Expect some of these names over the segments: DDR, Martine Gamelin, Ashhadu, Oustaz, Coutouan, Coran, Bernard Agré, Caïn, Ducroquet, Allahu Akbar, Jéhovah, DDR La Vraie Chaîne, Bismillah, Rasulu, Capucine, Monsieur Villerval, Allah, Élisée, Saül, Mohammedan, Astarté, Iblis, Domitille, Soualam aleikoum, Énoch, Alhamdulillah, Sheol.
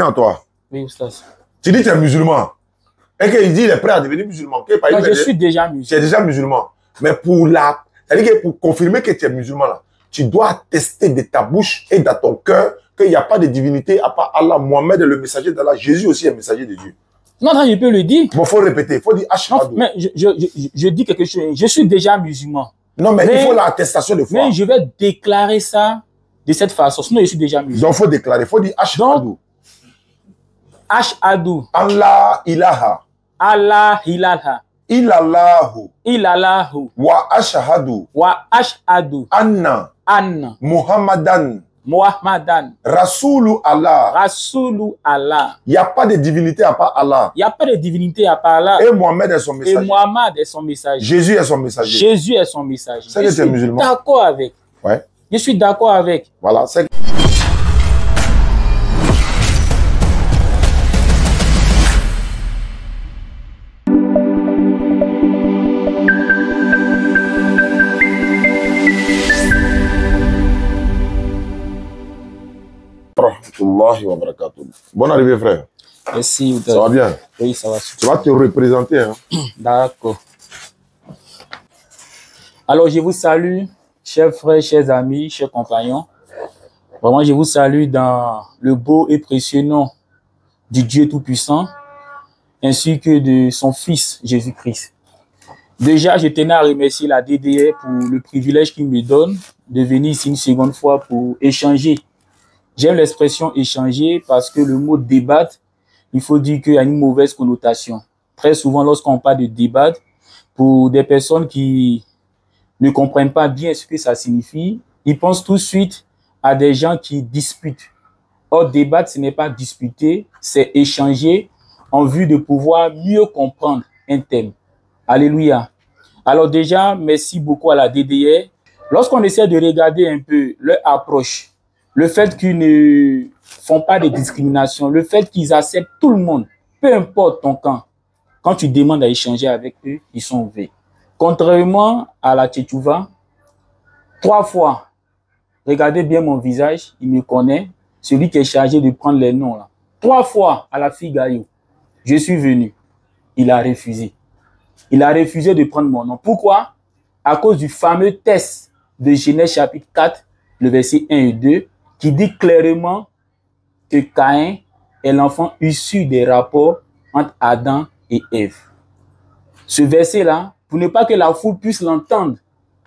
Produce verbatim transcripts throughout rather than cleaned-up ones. En toi. Oui, Oustaz. Tu dis que tu es musulman. Et qu'il dit qu'il est prêt à devenir musulman. Que, par non, exemple, je suis déjà musulman. Tu es déjà musulman. Mais pour la... c'est-à-dire que pour confirmer que tu es musulman, là, tu dois attester de ta bouche et de ton cœur qu'il n'y a pas de divinité à part Allah, Mohammed est le messager d'Allah. Jésus aussi est le messager de Dieu. Non, non, je peux le dire. Bon, il faut répéter. Il faut dire Ashhadu. Mais je, je, je, je dis quelque chose. Je suis déjà musulman. Non, mais, mais il faut l'attestation de foi. Mais je vais déclarer ça de cette façon. Sinon, je suis déjà musulman. Donc, il faut déclarer. Il faut dire Ashhadu. Ashhadu. Allah ilaha. Allah ilaha. Ilallahu. Ilallahu. Wa ashhadu. Wa ashhadu. Anna. Anna. Mohammedan. Mohammedan. Rasulu Allah. Rasulu Allah. Il n'y a pas de divinité à part Allah. Il n'y a pas de divinité à part Allah. Et Mohammed est son messager. Et Mohammed est son messager. Jésus est son messager. Jésus est son messager. C'est que c'est musulman. Je suis d'accord avec. Ouais. Je suis d'accord avec. Voilà. C'est bon arrivée, frère. Merci. Ça va bien? Oui, ça va. Tu vas te représenter. Hein? D'accord. Alors, je vous salue, chers frères, chers amis, chers compagnons. Vraiment, je vous salue dans le beau et précieux nom du Dieu Tout-Puissant, ainsi que de son Fils, Jésus-Christ. Déjà, je tenais à remercier la D D R pour le privilège qu'il me donne de venir ici une seconde fois pour échanger. J'aime l'expression échanger parce que le mot débattre, il faut dire qu'il y a une mauvaise connotation. Très souvent, lorsqu'on parle de débattre, pour des personnes qui ne comprennent pas bien ce que ça signifie, ils pensent tout de suite à des gens qui disputent. Or, débattre, ce n'est pas disputer, c'est échanger en vue de pouvoir mieux comprendre un thème. Alléluia. Alors déjà, merci beaucoup à la D D R. Lorsqu'on essaie de regarder un peu leur approche, le fait qu'ils ne font pas de discrimination, le fait qu'ils acceptent tout le monde, peu importe ton camp, quand tu demandes à échanger avec eux, ils sont ouverts. Contrairement à la Tchétchouva, trois fois, regardez bien mon visage, il me connaît, celui qui est chargé de prendre les noms là. Trois fois à la fille Gaillou, je suis venu, il a refusé. Il a refusé de prendre mon nom. Pourquoi? À cause du fameux test de Genèse chapitre quatre, le verset un et deux, qui dit clairement que Caïn est l'enfant issu des rapports entre Adam et Ève. Ce verset-là, pour ne pas que la foule puisse l'entendre,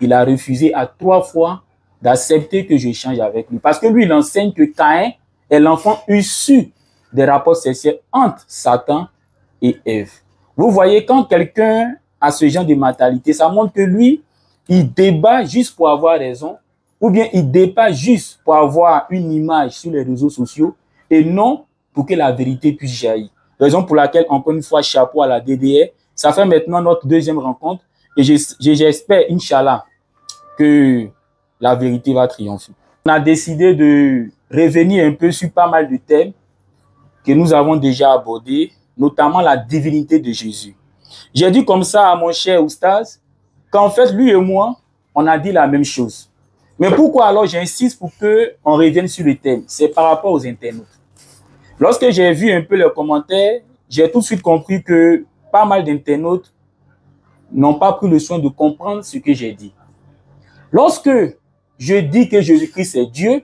il a refusé à trois fois d'accepter que je change avec lui. Parce que lui, il enseigne que Caïn est l'enfant issu des rapports sexuels entre Satan et Ève. Vous voyez, quand quelqu'un a ce genre de mentalité, ça montre que lui, il débat juste pour avoir raison, ou bien il dépasse juste pour avoir une image sur les réseaux sociaux et non pour que la vérité puisse jaillir. Raison pour laquelle, encore une fois, chapeau à la D D R. Ça fait maintenant notre deuxième rencontre et j'espère, Inch'Allah, que la vérité va triompher. On a décidé de revenir un peu sur pas mal de thèmes que nous avons déjà abordés, notamment la divinité de Jésus. J'ai dit comme ça à mon cher Oustaz qu'en fait, lui et moi, on a dit la même chose. Mais pourquoi alors j'insiste pour qu'on revienne sur le thème? C'est par rapport aux internautes. Lorsque j'ai vu un peu leurs commentaires, j'ai tout de suite compris que pas mal d'internautes n'ont pas pris le soin de comprendre ce que j'ai dit. Lorsque je dis que Jésus-Christ est Dieu,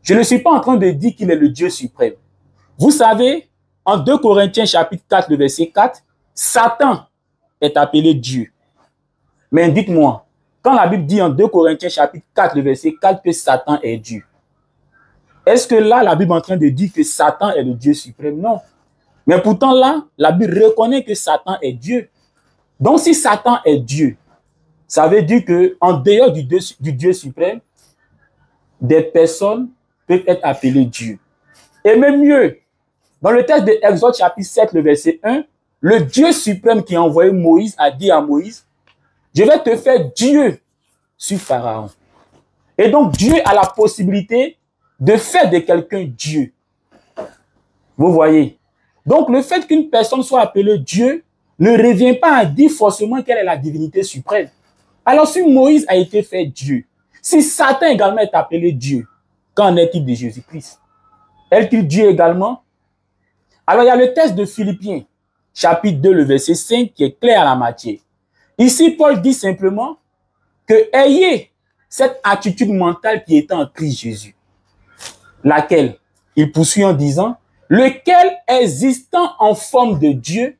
je ne suis pas en train de dire qu'il est le Dieu suprême. Vous savez, en deux Corinthiens chapitre quatre, le verset quatre, Satan est appelé Dieu. Mais dites-moi, quand la Bible dit en deux Corinthiens chapitre quatre, le verset quatre, que Satan est Dieu, est-ce que là, la Bible est en train de dire que Satan est le Dieu suprême? Non. Mais pourtant là, la Bible reconnaît que Satan est Dieu. Donc si Satan est Dieu, ça veut dire qu'en dehors du Dieu, du Dieu suprême, des personnes peuvent être appelées Dieu. Et même mieux, dans le texte de Exode chapitre sept, le verset un, le Dieu suprême qui a envoyé Moïse a dit à Moïse, je vais te faire Dieu sur Pharaon. Et donc, Dieu a la possibilité de faire de quelqu'un Dieu. Vous voyez? Donc, le fait qu'une personne soit appelée Dieu ne revient pas à dire forcément qu'elle est la divinité suprême. Alors, si Moïse a été fait Dieu, si Satan également est appelé Dieu, qu'en est-il de Jésus-Christ? Est-il Dieu également? Alors, il y a le texte de Philippiens, chapitre deux, le verset cinq, qui est clair à la matière. Ici, Paul dit simplement que ayez cette attitude mentale qui est en Christ Jésus, laquelle il poursuit en disant, lequel existant en forme de Dieu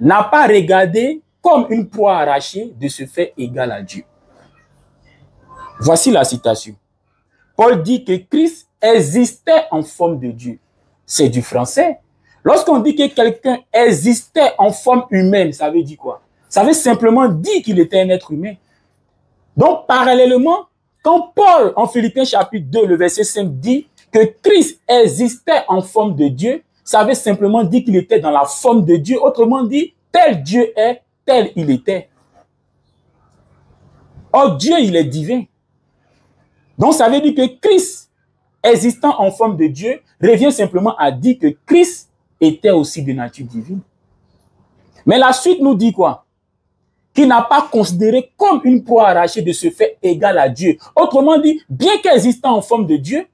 n'a pas regardé comme une proie arrachée de se faire égal à Dieu. Voici la citation. Paul dit que Christ existait en forme de Dieu. C'est du français. Lorsqu'on dit que quelqu'un existait en forme humaine, ça veut dire quoi? Ça veut simplement dire qu'il était un être humain. Donc, parallèlement, quand Paul, en Philippiens chapitre deux, le verset cinq, dit que Christ existait en forme de Dieu, ça veut simplement dire qu'il était dans la forme de Dieu. Autrement dit, tel Dieu est, tel il était. Or, Dieu, il est divin. Donc, ça veut dire que Christ, existant en forme de Dieu, revient simplement à dire que Christ était aussi de nature divine. Mais la suite nous dit quoi? Qui n'a pas considéré comme une proie arrachée de se faire égal à Dieu. Autrement dit, bien qu'existant en forme de Dieu,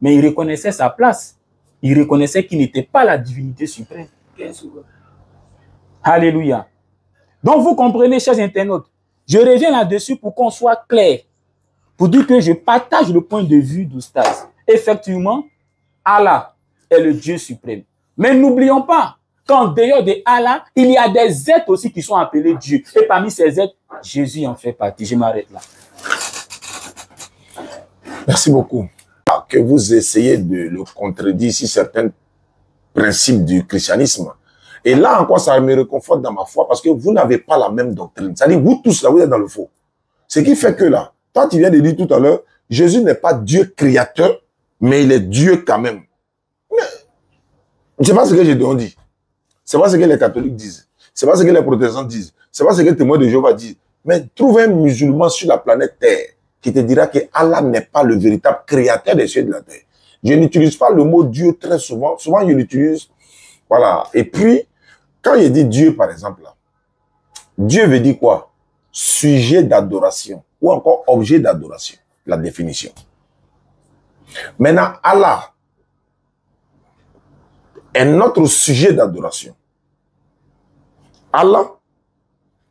mais il reconnaissait sa place. Il reconnaissait qu'il n'était pas la divinité suprême. Alléluia. Donc vous comprenez, chers internautes, je reviens là-dessus pour qu'on soit clair, pour dire que je partage le point de vue d'Oustaz. Effectivement, Allah est le Dieu suprême. Mais n'oublions pas, qu'en dehors de Allah, il y a des êtres aussi qui sont appelés Dieu. Et parmi ces êtres, Jésus en fait partie. Je m'arrête là. Merci beaucoup. Que vous essayez de le contredire sur certains principes du christianisme. Et là encore, ça me réconforte dans ma foi parce que vous n'avez pas la même doctrine. C'est-à-dire, vous tous là, vous êtes dans le faux. Ce qui fait que là, toi, tu viens de dire tout à l'heure, Jésus n'est pas Dieu créateur, mais il est Dieu quand même. Mais, je ne sais pas ce que j'ai dit. C'est pas ce que les catholiques disent. C'est pas ce que les protestants disent. C'est pas ce que les témoins de Jéhovah disent. Mais trouve un musulman sur la planète Terre qui te dira que Allah n'est pas le véritable créateur des cieux et de la terre. Je n'utilise pas le mot Dieu très souvent. Souvent, je l'utilise. Voilà. Et puis, quand il dit Dieu, par exemple, là, Dieu veut dire quoi? Sujet d'adoration ou encore objet d'adoration. La définition. Maintenant, Allah est notre sujet d'adoration. Allah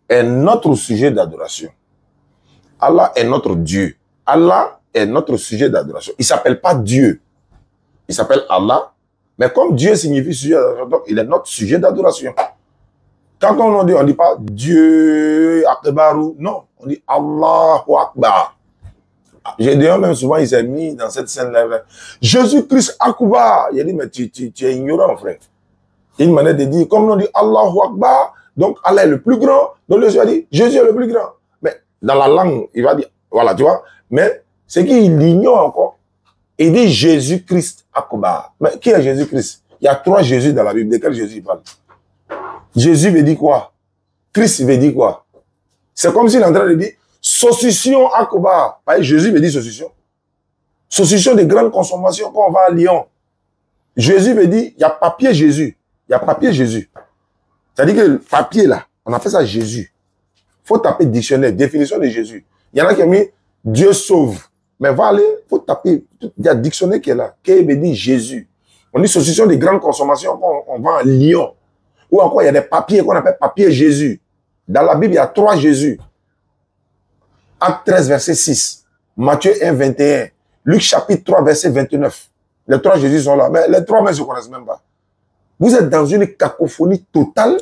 est notre sujet d'adoration. Allah est notre Dieu. Allah est notre sujet d'adoration. Il ne s'appelle pas Dieu. Il s'appelle Allah. Mais comme Dieu signifie sujet d'adoration, donc il est notre sujet d'adoration. Quand on dit, on ne dit pas Dieu, Akbaru. Non, on dit Allahu Akbar. J'ai dit, même souvent, il s'est mis dans cette scène-là. Jésus-Christ Akbar. Il a dit, mais tu, tu, tu es ignorant, frère. Il m'a dit, comme on dit Allahu Akbar, donc Allah est le plus grand. Donc le Dieu a dit, Jésus est le plus grand. Dans la langue, il va dire, voilà, tu vois. Mais ce qu'il ignore encore, il dit Jésus-Christ Akbar. Mais qui est Jésus-Christ? Il y a trois Jésus dans la Bible. De quel Jésus parle? Jésus veut dire quoi? Christ veut dire quoi? C'est comme s'il est en train de dire saucisson Akbar. Jésus veut dire saucisson. Saucisson de grande consommation quand on va à Lyon. Jésus veut dire, il y a papier Jésus. Il y a papier Jésus. C'est-à-dire que le papier là, on a fait ça Jésus. Faut taper dictionnaire, définition de Jésus. Il y en a qui ont mis Dieu sauve. Mais va aller, faut taper. Il y a dictionnaire qui est là. Qui veut dire Jésus. On dit saucisson de grande consommation, on, on vend à Lyon. Ou encore, il y a des papiers qu'on appelle papier Jésus. Dans la Bible, il y a trois Jésus. Acte treize, verset six. Matthieu un, vingt et un. Luc chapitre trois, verset vingt-neuf. Les trois Jésus sont là. Mais les trois ne se connaissent même pas. Vous êtes dans une cacophonie totale.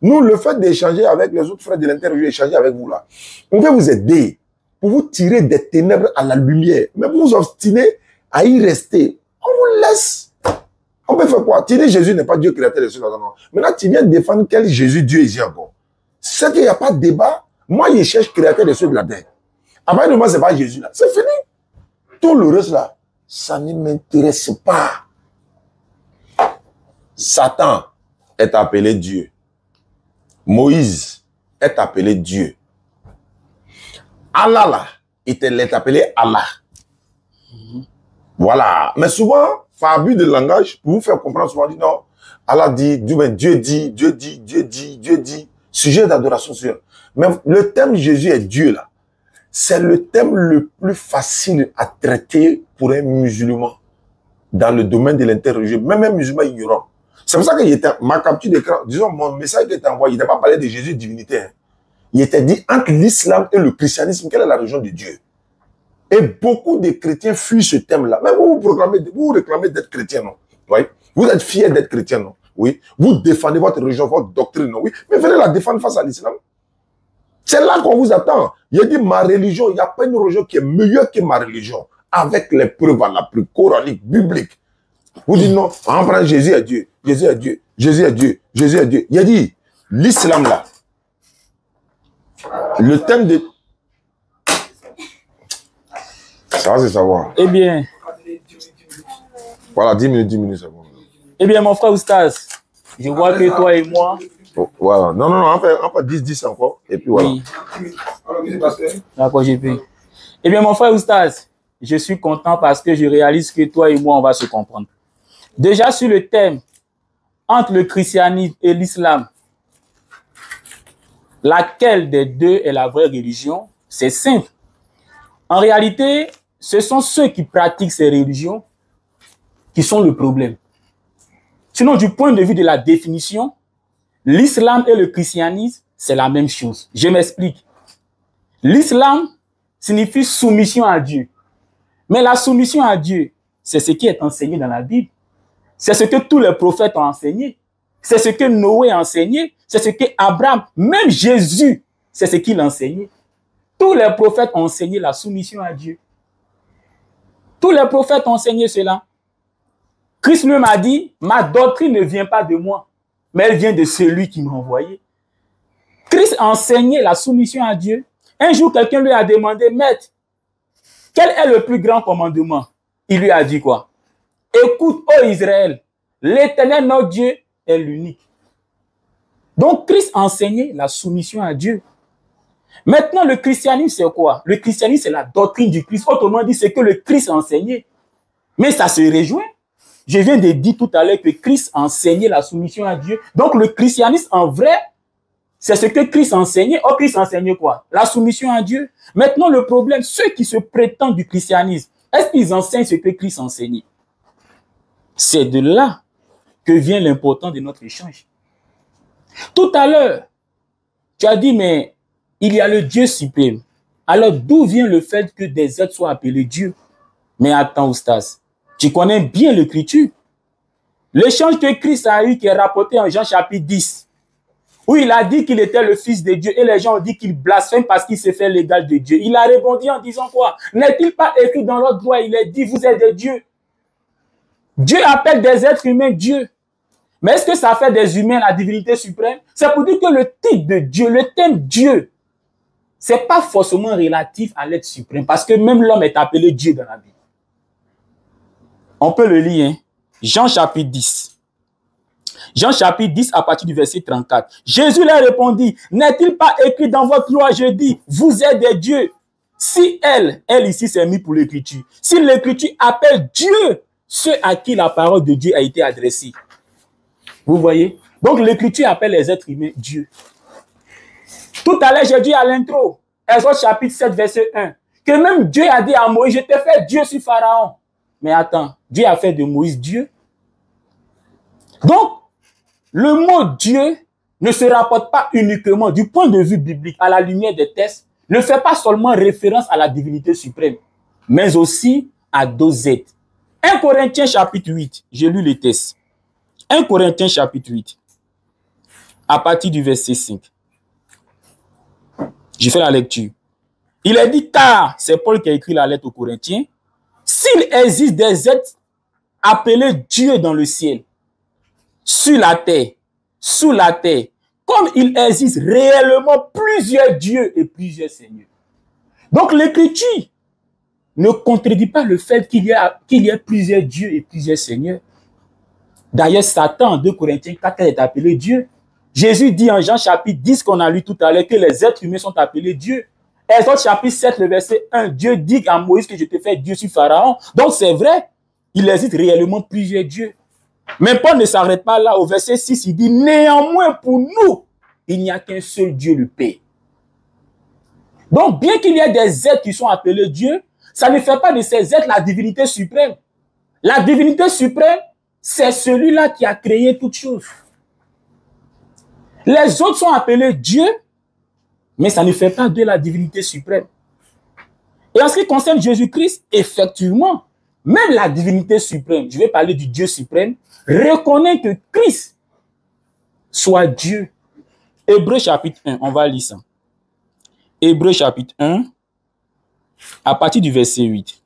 Nous, le fait d'échanger avec les autres frères de l'interview, échanger avec vous là, on veut vous aider pour vous tirer des ténèbres à la lumière. Mais vous vous obstinez à y rester. On vous laisse. On peut faire quoi? Tu dis Jésus n'est pas Dieu créateur des cieux. Maintenant, tu viens défendre quel Jésus Dieu est encore. C'est qu'il n'y a pas de débat. Moi, je cherche créateur des cieux de la terre. Avant de moi, ce n'est pas Jésus là. C'est fini. Tout le reste là, ça ne m'intéresse pas. Satan est appelé Dieu. Moïse est appelé Dieu. Allah, là, il est appelé Allah. Mm-hmm. Voilà. Mais souvent, par abus de langage, pour vous faire comprendre, souvent, on dit non. Allah dit, Dieu dit, Dieu dit, Dieu dit, Dieu dit. Sujet d'adoration, sûr. Mais le thème Jésus est Dieu, là. C'est le thème le plus facile à traiter pour un musulman dans le domaine de l'interreligion. Même un musulman ignorant. C'est pour ça que était, ma capture d'écran, disons, mon message qui était envoyé, il n'était pas parlé de Jésus divinité. Hein. Il était dit, entre l'islam et le christianisme, quelle est la religion de Dieu? Et beaucoup de chrétiens fuient ce thème-là. Mais vous vous, vous réclamez d'être chrétien, non? Oui. Vous êtes fiers d'être chrétien, non? Oui. Vous défendez votre religion, votre doctrine, non? Oui. Mais venez la défendre face à l'islam. C'est là qu'on vous attend. Il a dit, ma religion, il n'y a pas une religion qui est meilleure que ma religion. Avec les preuves à la plus coranique, biblique. Vous dites non, on prend Jésus à Dieu, Jésus à Dieu, Jésus à Dieu, Jésus à Dieu. Il a dit, l'islam là, le thème de... Ça, c'est savoir. Eh bien... Voilà, dix minutes, dix minutes, c'est bon. Eh bien, mon frère Oustaz, je vois que toi et moi... Oh, voilà. Non, non, non, on fait, on fait dix dix encore, et puis voilà. Oui. D'accord, j'ai pu. Eh bien, mon frère Oustaz, je suis content parce que je réalise que toi et moi, on va se comprendre. Déjà sur le thème, entre le christianisme et l'islam, laquelle des deux est la vraie religion? C'est simple. En réalité, ce sont ceux qui pratiquent ces religions qui sont le problème. Sinon, du point de vue de la définition, l'islam et le christianisme, c'est la même chose. Je m'explique. L'islam signifie soumission à Dieu. Mais la soumission à Dieu, c'est ce qui est enseigné dans la Bible. C'est ce que tous les prophètes ont enseigné. C'est ce que Noé a enseigné. C'est ce que Abraham, même Jésus, c'est ce qu'il enseignait. Tous les prophètes ont enseigné la soumission à Dieu. Tous les prophètes ont enseigné cela. Christ lui m'a dit, ma doctrine ne vient pas de moi, mais elle vient de celui qui m'a envoyé. Christ a enseigné la soumission à Dieu. Un jour, quelqu'un lui a demandé, maître, quel est le plus grand commandement? Il lui a dit quoi? Écoute, ô Israël, l'Éternel notre Dieu est l'unique. Donc, Christ enseignait la soumission à Dieu. Maintenant, le christianisme, c'est quoi? Le christianisme, c'est la doctrine du Christ. Autrement dit, c'est que le Christ enseignait. Mais ça se rejoint. Je viens de dire tout à l'heure que Christ enseignait la soumission à Dieu. Donc, le christianisme, en vrai, c'est ce que Christ enseignait. Oh, Christ enseignait quoi? La soumission à Dieu. Maintenant, le problème, ceux qui se prétendent du christianisme, est-ce qu'ils enseignent ce que Christ enseignait? C'est de là que vient l'important de notre échange. Tout à l'heure, tu as dit, mais il y a le Dieu suprême. Alors, d'où vient le fait que des êtres soient appelés Dieu? Mais attends, Oustaz, tu connais bien l'Écriture. L'échange que Christ a eu, qui est rapporté en Jean chapitre dix, où il a dit qu'il était le fils de Dieu et les gens ont dit qu'il blasphème parce qu'il s'est fait l'égal de Dieu. Il a répondu en disant quoi? N'est-il pas écrit dans l'autre droit? Il est dit, vous êtes des dieux. Dieu appelle des êtres humains Dieu. Mais est-ce que ça fait des humains la divinité suprême? C'est pour dire que le titre de Dieu, le thème Dieu, c'est pas forcément relatif à l'être suprême parce que même l'homme est appelé Dieu dans la Bible. On peut le lire, hein? Jean chapitre dix. Jean chapitre dix à partir du verset trente-quatre. Jésus leur répondit, n'est-il pas écrit dans votre loi, je dis, vous êtes des dieux. Si elle, elle ici s'est mise pour l'écriture. Si l'écriture appelle Dieu, ceux à qui la parole de Dieu a été adressée. Vous voyez? Donc l'écriture appelle les êtres humains Dieu. Tout à l'heure, j'ai dit à l'intro, Exode chapitre sept, verset un, que même Dieu a dit à Moïse, je t'ai fait Dieu sur Pharaon. Mais attends, Dieu a fait de Moïse Dieu. Donc, le mot Dieu ne se rapporte pas uniquement du point de vue biblique à la lumière des textes, ne fait pas seulement référence à la divinité suprême, mais aussi à deux êtres. premier Corinthiens chapitre huit, j'ai lu les textes. premier Corinthiens chapitre huit, à partir du verset cinq. J'ai fait la lecture. Il est dit, car, c'est Paul qui a écrit la lettre aux Corinthiens, s'il existe des êtres appelés Dieu dans le ciel, sur la terre, sous la terre, comme il existe réellement plusieurs dieux et plusieurs seigneurs. Donc l'écriture ne contredit pas le fait qu'il y a, qu'il y a plusieurs dieux et plusieurs seigneurs. D'ailleurs, Satan, en deux Corinthiens quatre, est appelé Dieu. Jésus dit en Jean chapitre dix, qu'on a lu tout à l'heure, que les êtres humains sont appelés Dieu. Exode chapitre sept, le verset un, Dieu dit à Moïse que je te fais Dieu sur Pharaon. Donc c'est vrai, il existe réellement plusieurs dieux. Mais Paul ne s'arrête pas là. Au verset six, il dit, néanmoins pour nous, il n'y a qu'un seul Dieu, le Père. Donc, bien qu'il y ait des êtres qui sont appelés Dieu, ça ne fait pas de ces êtres la divinité suprême. La divinité suprême, c'est celui-là qui a créé toutes choses. Les autres sont appelés Dieu, mais ça ne fait pas de la divinité suprême. Et en ce qui concerne Jésus-Christ, effectivement, même la divinité suprême, je vais parler du Dieu suprême, reconnaît que Christ soit Dieu. Hébreux chapitre un, on va lire ça. Hébreux chapitre un, à partir du verset huit.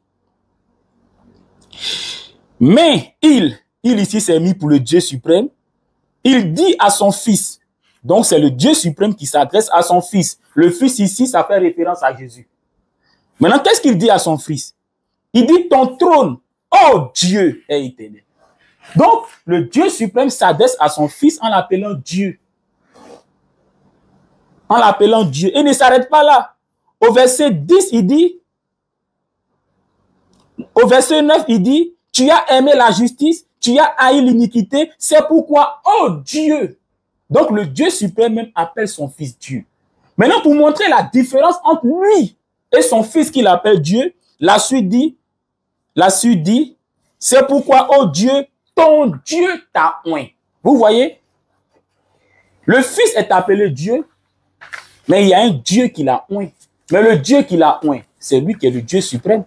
Mais il, il ici s'est mis pour le Dieu suprême, il dit à son fils, donc c'est le Dieu suprême qui s'adresse à son fils. Le fils ici, ça fait référence à Jésus. Maintenant, qu'est-ce qu'il dit à son fils? Il dit, ton trône, oh Dieu, est éternel. Donc, le Dieu suprême s'adresse à son fils en l'appelant Dieu. En l'appelant Dieu. Et ne s'arrête pas là. Au verset dix, il dit, au verset neuf, il dit, tu as aimé la justice, tu as haï l'iniquité, c'est pourquoi, oh Dieu. Donc, le Dieu suprême même appelle son fils Dieu. Maintenant, pour montrer la différence entre lui et son fils qu'il appelle Dieu, la suite dit, la suite dit, c'est pourquoi, oh Dieu, ton Dieu t'a oint. Vous voyez, le fils est appelé Dieu, mais il y a un Dieu qui l'a oint. Mais le Dieu qui l'a oint, c'est lui qui est le Dieu suprême.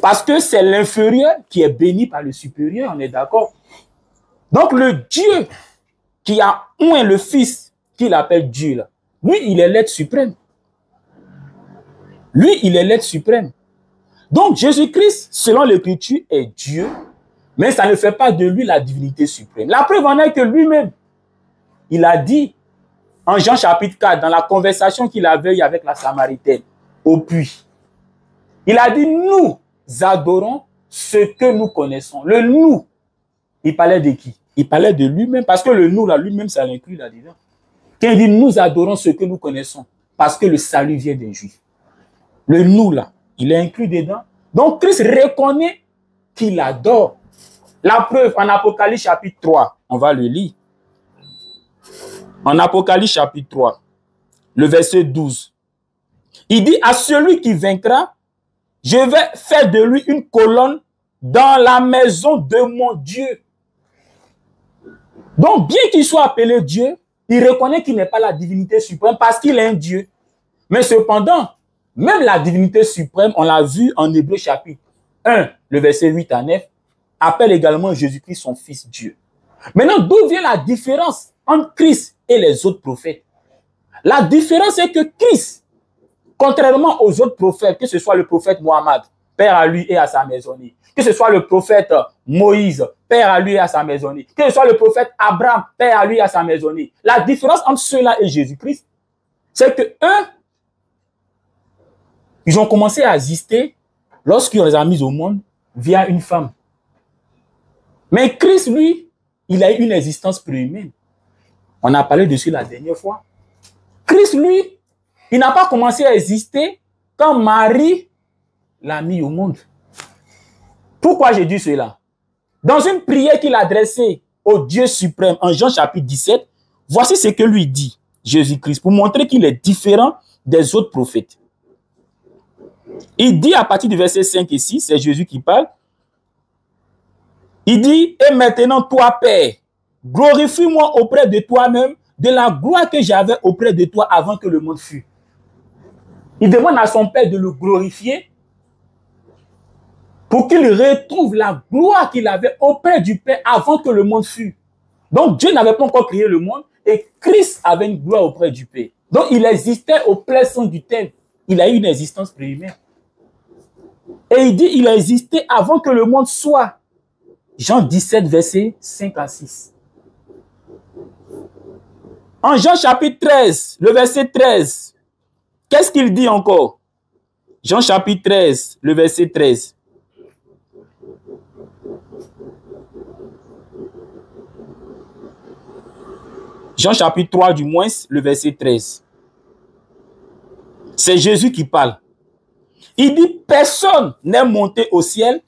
Parce que c'est l'inférieur qui est béni par le supérieur, on est d'accord. Donc le Dieu qui a oint le fils, qu'il appelle Dieu, là, lui, il est l'être suprême. Lui, il est l'être suprême. Donc Jésus-Christ, selon l'Écriture, est Dieu, mais ça ne fait pas de lui la divinité suprême. La preuve en est que lui-même, il a dit en Jean chapitre quatre, dans la conversation qu'il avait eue avec la Samaritaine, au puits, il a dit, nous adorons ce que nous connaissons. Le nous, il parlait de qui? Il parlait de lui-même, parce que le nous, là, lui-même, ça l'inclut là-dedans. Quand il dit, nous adorons ce que nous connaissons, parce que le salut vient des Juifs. Le nous, là, il est inclus dedans. Donc, Christ reconnaît qu'il adore. La preuve, en Apocalypse chapitre trois, on va le lire. En Apocalypse chapitre trois, le verset douze, il dit, à celui qui vaincra, je vais faire de lui une colonne dans la maison de mon Dieu. Donc, bien qu'il soit appelé Dieu, il reconnaît qu'il n'est pas la divinité suprême parce qu'il est un Dieu. Mais cependant, même la divinité suprême, on l'a vu en Hébreux chapitre un, le verset huit à neuf, appelle également Jésus-Christ son fils Dieu. Maintenant, d'où vient la différence entre Christ et les autres prophètes? La différence est que Christ, contrairement aux autres prophètes, que ce soit le prophète Mohammed, père à lui et à sa maisonnée, que ce soit le prophète Moïse, père à lui et à sa maisonnée, que ce soit le prophète Abraham, père à lui et à sa maisonnée, la différence entre ceux-là et Jésus-Christ, c'est que eux, ils ont commencé à exister lorsqu'on les a mis au monde via une femme. Mais Christ, lui, il a eu une existence préhumaine. On a parlé dessus la dernière fois. Christ, lui, il n'a pas commencé à exister quand Marie l'a mis au monde. Pourquoi j'ai dit cela? Dans une prière qu'il adressait au Dieu suprême en Jean chapitre dix-sept, voici ce que lui dit Jésus-Christ pour montrer qu'il est différent des autres prophètes. Il dit à partir du verset cinq et six, c'est Jésus qui parle. Il dit, et maintenant toi, Père, glorifie-moi auprès de toi-même de la gloire que j'avais auprès de toi avant que le monde fût. Il demande à son Père de le glorifier pour qu'il retrouve la gloire qu'il avait auprès du Père avant que le monde fût. Donc Dieu n'avait pas encore créé le monde et Christ avait une gloire auprès du Père. Donc il existait au plein sens du terme. Il a eu une existence préhumaine. Et il dit, il a existé avant que le monde soit. Jean dix-sept, verset cinq à six. En Jean chapitre treize, le verset treize, qu'est-ce qu'il dit encore? Jean chapitre treize, le verset treize. Jean chapitre trois, du moins, le verset treize. C'est Jésus qui parle. Il dit, personne n'est monté au ciel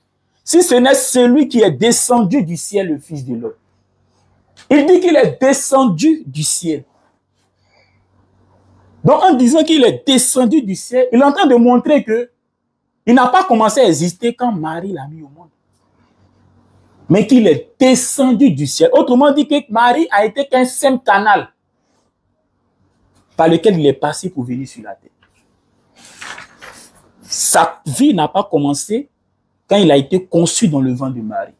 si ce n'est celui qui est descendu du ciel, le Fils de l'homme. Il dit qu'il est descendu du ciel. Donc, en disant qu'il est descendu du ciel, il est en train de montrer que il n'a pas commencé à exister quand Marie l'a mis au monde. mais qu'il est descendu du ciel. Autrement dit que Marie a été qu'un simple canal par lequel il est passé pour venir sur la terre. Sa vie n'a pas commencé quand il a été conçu dans le ventre de Marie.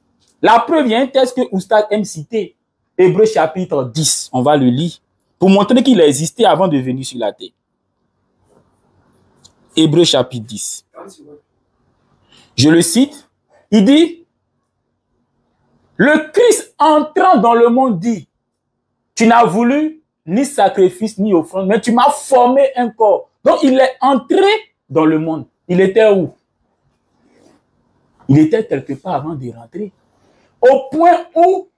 La preuve, il y a un texte que Oustaz aime citer, Hébreux chapitre dix, on va le lire, pour montrer qu'il a existé avant de venir sur la terre. Hébreux chapitre dix. Je le cite, il dit, le Christ entrant dans le monde dit, tu n'as voulu ni sacrifice ni offrande, mais tu m'as formé un corps. Donc il est entré dans le monde. Il était où? Il était quelque part avant de rentrer. Au point où,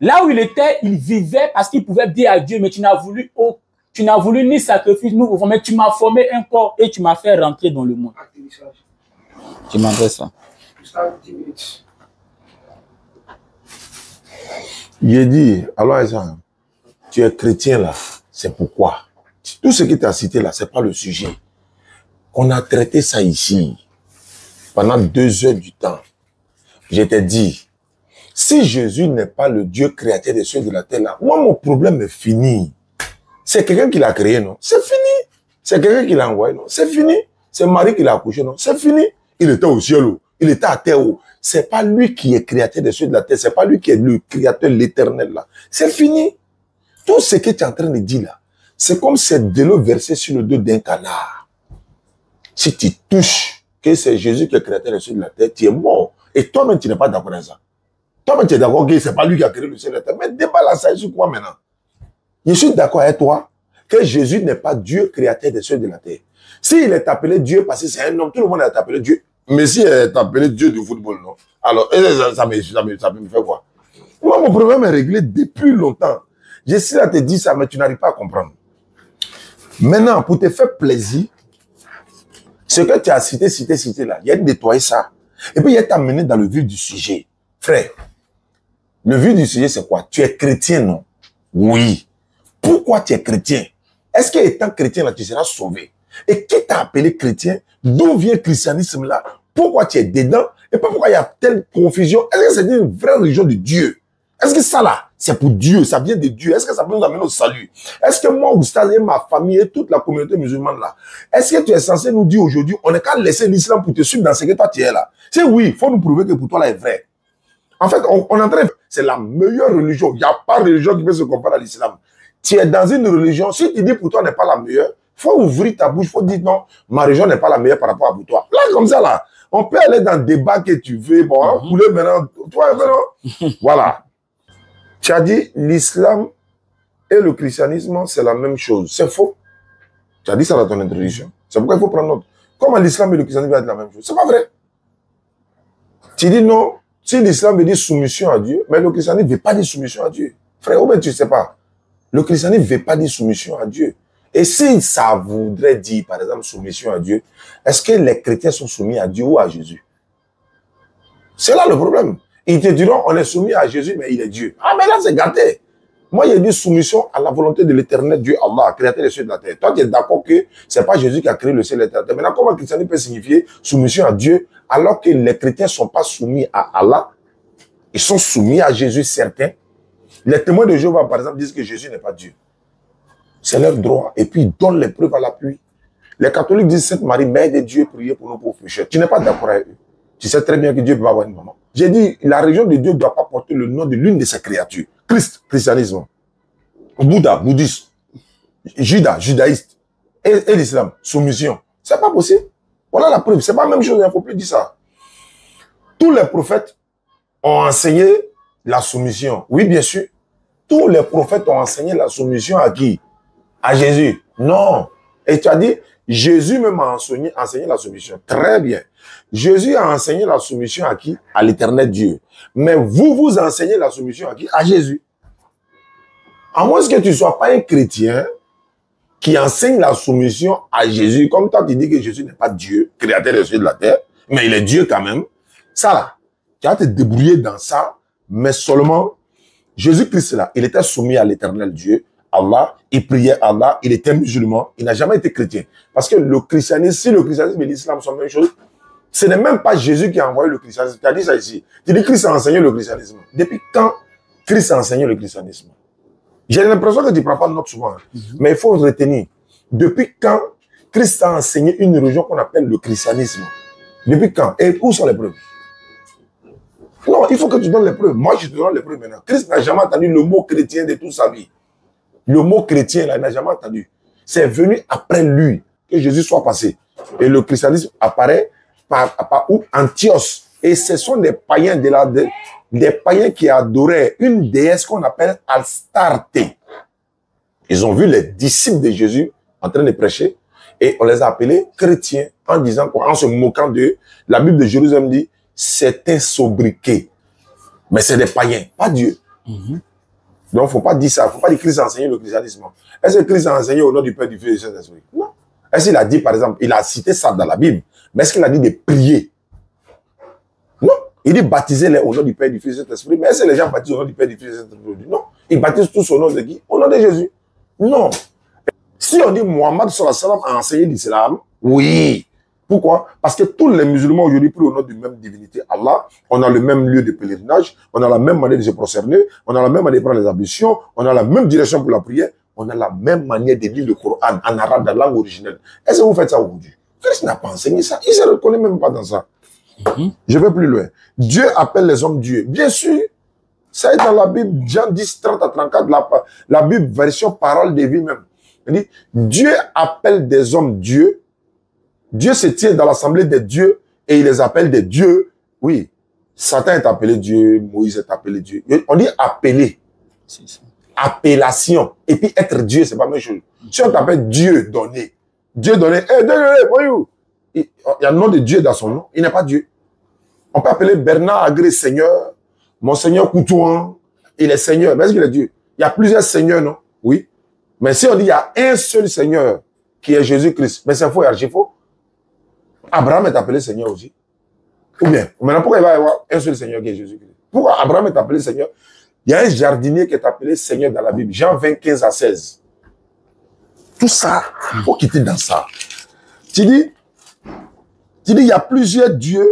là où il était, il vivait parce qu'il pouvait dire à Dieu, mais tu n'as voulu, oh, tu n'as voulu ni sacrifice, ni offrande, mais tu m'as formé un corps et tu m'as fait rentrer dans le monde. Je m'adresse ça. Il a dit, alors Isaac, tu es chrétien là, c'est pourquoi. Tout ce qui t'a cité là, c'est pas le sujet. On a traité ça ici, pendant deux heures du temps. Je t'ai dit, si Jésus n'est pas le Dieu créateur des cieux de la terre là, moi mon problème est fini. C'est quelqu'un qui l'a créé, non? C'est fini. C'est quelqu'un qui l'a envoyé, non? C'est fini. C'est Marie qui l'a accouché, non? C'est fini. Il était au ciel, il était à terre. C'est pas lui qui est créateur des cieux de la terre, c'est pas lui qui est le créateur l'éternel là. C'est fini. Tout ce que tu es en train de dire là, c'est comme c'est de l'eau versée sur le dos d'un canard. Si tu touches que c'est Jésus qui est créateur des cieux de la terre, tu es mort. Et toi-même, tu n'es pas d'accord avec ça. Toi-même, tu es d'accord que c'est pas lui qui a créé le ciel et la terre. Mais déballe ça sur quoi maintenant? Je suis d'accord avec toi que Jésus n'est pas Dieu créateur des cieux de la terre. S'il est appelé Dieu parce que c'est un homme, tout le monde est appelé Dieu. Mais si il est appelé Dieu du football, non? Alors, ça, ça, me, ça, me, ça me fait quoi? Moi, mon problème est réglé depuis longtemps. J'essaie de te dire ça, mais tu n'arrives pas à comprendre. Maintenant, pour te faire plaisir, ce que tu as cité, cité, cité là, il a nettoyé ça. Et puis, il est amené dans le vif du sujet. Frère, le vif du sujet, c'est quoi? Tu es chrétien, non? Oui. Pourquoi tu es chrétien? Est-ce qu'étant chrétien, là, tu seras sauvé? Et qui t'a appelé chrétien? D'où vient le christianisme là? Pourquoi tu es dedans? Et pas pourquoi il y a telle confusion? Est-ce que c'est une vraie religion de Dieu? Est-ce que ça là, c'est pour Dieu? Ça vient de Dieu? Est-ce que ça peut nous amener au salut? Est-ce que moi, Oustaz, et ma famille et toute la communauté musulmane là, est-ce que tu es censé nous dire aujourd'hui, on n'est qu'à laisser l'islam pour te suivre dans ce que toi tu es là? C'est oui, il faut nous prouver que pour toi là est vrai. En fait, on, on entraîne, c'est la meilleure religion. Il n'y a pas de religion qui peut se comparer à l'islam. Tu es dans une religion, si tu dis pour toi n'est pas la meilleure, faut ouvrir ta bouche, faut dire non, ma religion n'est pas la meilleure par rapport à toi. Là, comme ça, là, on peut aller dans le débat que tu veux, bon, mm-hmm. Poulet maintenant, toi, non? Voilà. Tu as dit, l'islam et le christianisme, c'est la même chose. C'est faux. Tu as dit ça dans ton introduction. C'est pourquoi il faut prendre note. Comment l'islam et le christianisme sont la même chose? C'est pas vrai. Tu dis non, si l'islam veut dire soumission à Dieu, mais le christianisme ne veut pas dire soumission à Dieu. Frère, ou bien tu ne sais pas. Le christianisme ne veut pas dire soumission à Dieu. Et si ça voudrait dire, par exemple, soumission à Dieu, est-ce que les chrétiens sont soumis à Dieu ou à Jésus? C'est là le problème. Ils te diront, on est soumis à Jésus, mais il est Dieu. Ah, mais là, c'est gâté. Moi, j'ai dit soumission à la volonté de l'éternel Dieu, Allah, créateur des cieux de la terre. Toi, tu es d'accord que c'est pas Jésus qui a créé le ciel et la terre. Maintenant, comment le christianisme peut signifier soumission à Dieu, alors que les chrétiens ne sont pas soumis à Allah? Ils sont soumis à Jésus, certains. Les témoins de Jéhovah, par exemple, disent que Jésus n'est pas Dieu. C'est leur droit. Et puis, ils donnent les preuves à l'appui. Les catholiques disent, Sainte Marie, Mère de Dieu, priez pour nos pauvres pécheurs. Tu n'es pas d'accord avec eux. Tu sais très bien que Dieu peut avoir une maman. J'ai dit, la religion de Dieu ne doit pas porter le nom de l'une de ses créatures. Christ, christianisme. Bouddha, bouddhiste. Judas, judaïste. Et, et l'islam, soumission. C'est pas possible. Voilà la preuve. C'est pas la même chose. Il ne faut plus dire ça. Tous les prophètes ont enseigné la soumission. Oui, bien sûr. Tous les prophètes ont enseigné la soumission à qui? À Jésus. Non. Et tu as dit, Jésus même a enseigné, enseigné la soumission. Très bien. Jésus a enseigné la soumission à qui? À l'éternel Dieu. Mais vous, vous enseignez la soumission à qui? À Jésus. À moins que tu ne sois pas un chrétien qui enseigne la soumission à Jésus. Comme toi, tu dis que Jésus n'est pas Dieu, créateur des cieux de la terre, mais il est Dieu quand même. Ça là, tu vas te débrouiller dans ça, mais seulement Jésus-Christ là, il était soumis à l'éternel Dieu. Allah, il priait Allah, il était musulman, il n'a jamais été chrétien. Parce que le christianisme, si le christianisme et l'islam sont la même chose, Ce n'est même pas Jésus qui a envoyé le christianisme. Tu as dit ça ici. Tu dis Christ a enseigné le christianisme. Depuis quand Christ a enseigné le christianisme? J'ai l'impression que tu ne prends pas de notes souvent. Mm-hmm. Mais il faut retenir. Depuis quand Christ a enseigné une religion qu'on appelle le christianisme? Depuis quand? Et où sont les preuves? Non, il faut que tu donnes les preuves. Moi, je te donne les preuves maintenant. Christ n'a jamais entendu le mot chrétien de toute sa vie. Le mot chrétien, là, il n'a jamais entendu. C'est venu après lui que Jésus soit passé. Et le christianisme apparaît par, par où? Antioche. Et ce sont des païens de la, de, des païens qui adoraient une déesse qu'on appelle Astarté. Ils ont vu les disciples de Jésus en train de prêcher et on les a appelés chrétiens en disant, en se moquant d'eux. La Bible de Jérusalem dit, c'est un sobriquet. Mais c'est des païens, pas Dieu. Mm-hmm. Donc, faut pas dire ça. Faut pas dire Christ a enseigné le christianisme. Est-ce que Christ a enseigné au nom du Père, du Fils et du Saint-Esprit? Non. Est-ce qu'il a dit, par exemple, il a cité ça dans la Bible, mais est-ce qu'il a dit de prier? Non. Il dit baptisez-les au nom du Père, du Fils et du Saint-Esprit, mais est-ce que les gens baptisent au nom du Père, du Fils et du Saint-Esprit? Non. Ils baptisent tous au nom de qui? Au nom de Jésus. Non. Si on dit Mohammed sallallahu alayhi wa sallam a enseigné l'islam, oui. Pourquoi? Parce que tous les musulmans aujourd'hui prient au nom d'une même divinité, Allah. On a le même lieu de pèlerinage, on a la même manière de se prosterner, on a la même manière de prendre les ablutions, on a la même direction pour la prière, on a la même manière de lire le Coran en arabe, dans la langue originelle. Est-ce que vous faites ça aujourd'hui? Christ n'a pas enseigné ça, il ne se reconnaît même pas dans ça. Mm-hmm. Je vais plus loin. Dieu appelle les hommes Dieu. Bien sûr, ça est dans la Bible, Jean dix, trente à trente-quatre, la, la Bible, version parole de vie même. Il dit, Dieu appelle des hommes Dieu. Dieu se tient dans l'assemblée des dieux et il les appelle des dieux. Oui, Satan est appelé Dieu, Moïse est appelé Dieu. On dit appeler, appellation. Et puis être Dieu, c'est pas la même chose. Si on t'appelle Dieu donné, Dieu donné, hey, Dieu, il y a le nom de Dieu dans son nom, il n'est pas Dieu. On peut appeler Bernard Agré Seigneur, Monseigneur Coutouan, il est Seigneur, mais est-ce qu'il est Dieu? Il y a plusieurs Seigneurs, non? Oui. Mais si on dit il y a un seul Seigneur qui est Jésus-Christ, mais c'est faux et archi faux. Abraham est appelé Seigneur aussi. Ou bien, maintenant pourquoi il va y avoir un seul Seigneur qui est Jésus-Christ? Pourquoi Abraham est appelé Seigneur? Il y a un jardinier qui est appelé Seigneur dans la Bible. Jean vingt, quinze à seize. Tout ça, il faut quitter dans ça. Tu dis, tu dis, il y a plusieurs dieux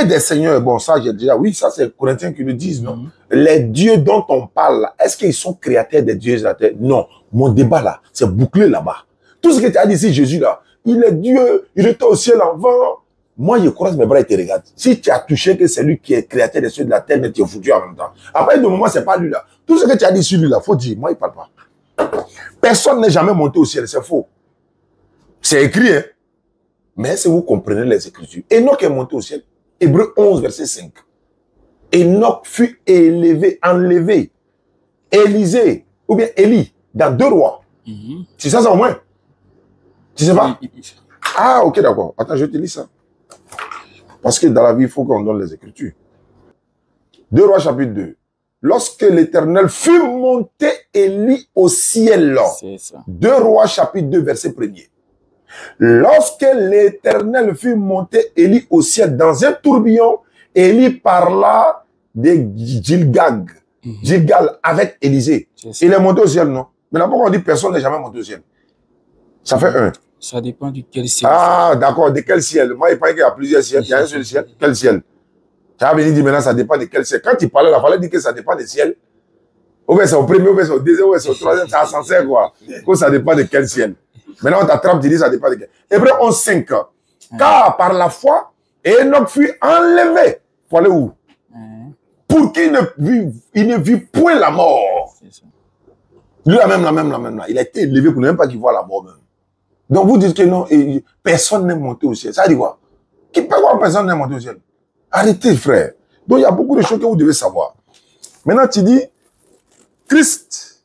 et des seigneurs. Bon, ça, j'ai déjà, oui, ça, c'est les Corinthiens qui le disent, non? Mm-hmm. Les dieux dont on parle, là, est-ce qu'ils sont créateurs des dieux de la terre? Non. Mon débat, là, c'est bouclé là-bas. Tout ce que tu as dit ici, Jésus, là, il est Dieu, il était au ciel avant. Moi, je croise mes bras et te regarde. Si tu as touché que c'est lui qui est créateur des cieux de la terre, mais tu es foutu en même temps. Après, de moment, c'est pas lui là. Tout ce que tu as dit sur lui là, faut dire, moi, il parle pas. Personne n'est jamais monté au ciel, c'est faux. C'est écrit, hein. Mais si vous comprenez les Écritures, Enoch est monté au ciel. Hébreux onze, verset cinq. Enoch fut élevé, enlevé. Élisée, ou bien Élie, dans deux rois. Mm-hmm. C'est ça, ça au moins. Tu sais pas? Ah, ok, d'accord. Attends, je te lis ça. Parce que dans la vie, il faut qu'on donne les Écritures. deux Rois chapitre deux. Lorsque l'Éternel fut monté Élie au ciel. deux Rois chapitre deux, verset premier. Lorsque l'Éternel fut monté Élie au ciel dans un tourbillon, Élie parla de Gilgag. Mm -hmm. Gilgal avec Élisée. Est il est monté au ciel, non? Mais là, pourquoi on dit personne n'est jamais monté au ciel? Ça fait un. Ça dépend du quel ciel. Ah, d'accord, de quel ciel? Moi, il paraît qu'il y a plusieurs ciels. Il y a un seul ciel. Quel ciel? Tu as venu dire maintenant, ça dépend de quel ciel. Quand il parlait, il fallait dire que ça dépend des ciels. Ou bien c'est au premier, ou bien c'est au deuxième, ou bien c'est au troisième, c'est à cent cinq, quoi. Quand ça dépend de quel ciel. Maintenant, on t'attrape, tu dis, ça dépend de quel. Hébreux onze, cinq. Car par la foi, Enoch fut enlevé. Pour aller où? Pour qu'il ne vive, il ne vit point la mort. Lui, la même, la même, la même, là. Il a été élevé pour ne même pas qu'il voit la mort, même. Donc, vous dites que non, et personne n'est monté au ciel. Ça dit quoi? Qui peut voir personne n'est monté au ciel? Arrêtez, frère. Donc, il y a beaucoup de choses que vous devez savoir. Maintenant, tu dis, Christ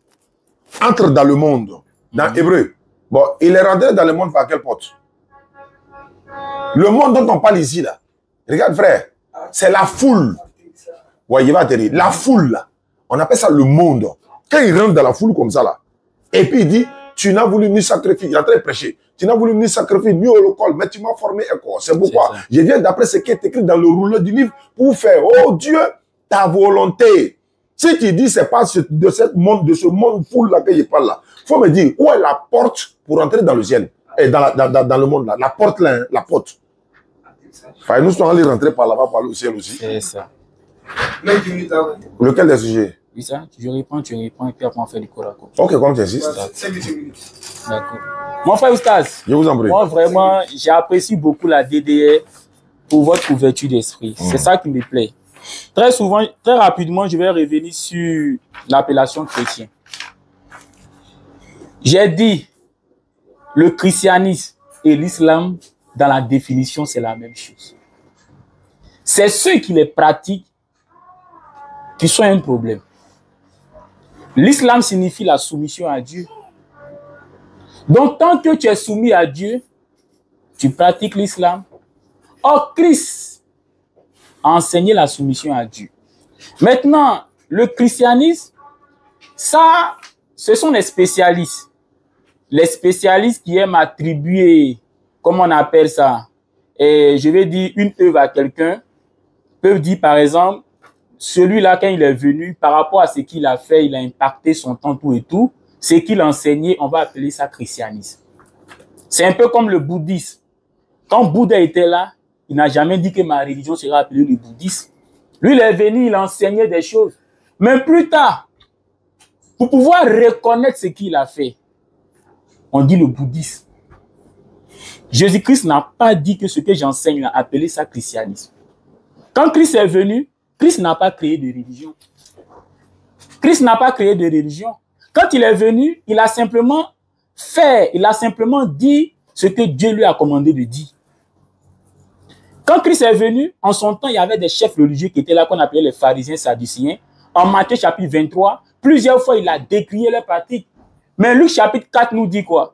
entre dans le monde, dans mm-hmm. Hébreu. Bon, il est rentré dans le monde par quelle porte? Le monde dont on parle ici, là. Regarde, frère, c'est la foule. Ouais, il va atterrir. La foule, là. On appelle ça le monde. Quand il rentre dans la foule comme ça, là, et puis il dit, tu n'as voulu ni sacrifier, il est en train de prêcher. Tu n'as voulu ni sacrifier, ni holocauste, mais tu m'as formé un corps. C'est pourquoi je viens d'après ce qui est écrit dans le rouleau du livre pour faire, oh Dieu, ta volonté. Si tu dis, c'est pas de ce monde, de ce monde fou là que je parle là. Faut me dire, où est la porte pour entrer dans le ciel? Et dans, la, dans, dans, dans le monde là. La porte là, hein, la porte. Enfin, nous sommes allés rentrer par là-bas, par le ciel aussi. C'est ça. Lequel des sujets? Oui, ça. Je réponds, tu réponds, et puis après on fait du corps à corps. Ok, comme tu insistes. D'accord. Mon frère Oustaz, je vous en prie. Moi, vraiment, j'apprécie beaucoup la D D R pour votre ouverture d'esprit. Mmh. C'est ça qui me plaît. Très souvent, très rapidement, je vais revenir sur l'appellation chrétien. J'ai dit, le christianisme et l'islam, dans la définition, c'est la même chose. C'est ceux qui les pratiquent qui sont un problème. L'islam signifie la soumission à Dieu. Donc, tant que tu es soumis à Dieu, tu pratiques l'islam. Or, Christ a enseigné la soumission à Dieu. Maintenant, le christianisme, ça, ce sont les spécialistes. Les spécialistes qui aiment attribuer, comment on appelle ça, et je vais dire une œuvre à quelqu'un, peuvent dire par exemple, celui-là, quand il est venu, par rapport à ce qu'il a fait, il a impacté son temps, tout et tout, ce qu'il a enseigné, on va appeler ça christianisme. C'est un peu comme le bouddhisme. Quand Bouddha était là, il n'a jamais dit que ma religion sera appelée le bouddhisme. Lui, il est venu, il enseignait des choses. Mais plus tard, pour pouvoir reconnaître ce qu'il a fait, on dit le bouddhisme. Jésus-Christ n'a pas dit que ce que j'enseigne, il a appelé ça christianisme. Quand Christ est venu, Christ n'a pas créé de religion. Christ n'a pas créé de religion. Quand il est venu, il a simplement fait, il a simplement dit ce que Dieu lui a commandé de dire. Quand Christ est venu, en son temps, il y avait des chefs religieux qui étaient là, qu'on appelait les pharisiens, sadduciens. En Matthieu chapitre vingt-trois, plusieurs fois, il a décrié leurs pratiques. Mais Luc chapitre quatre nous dit quoi?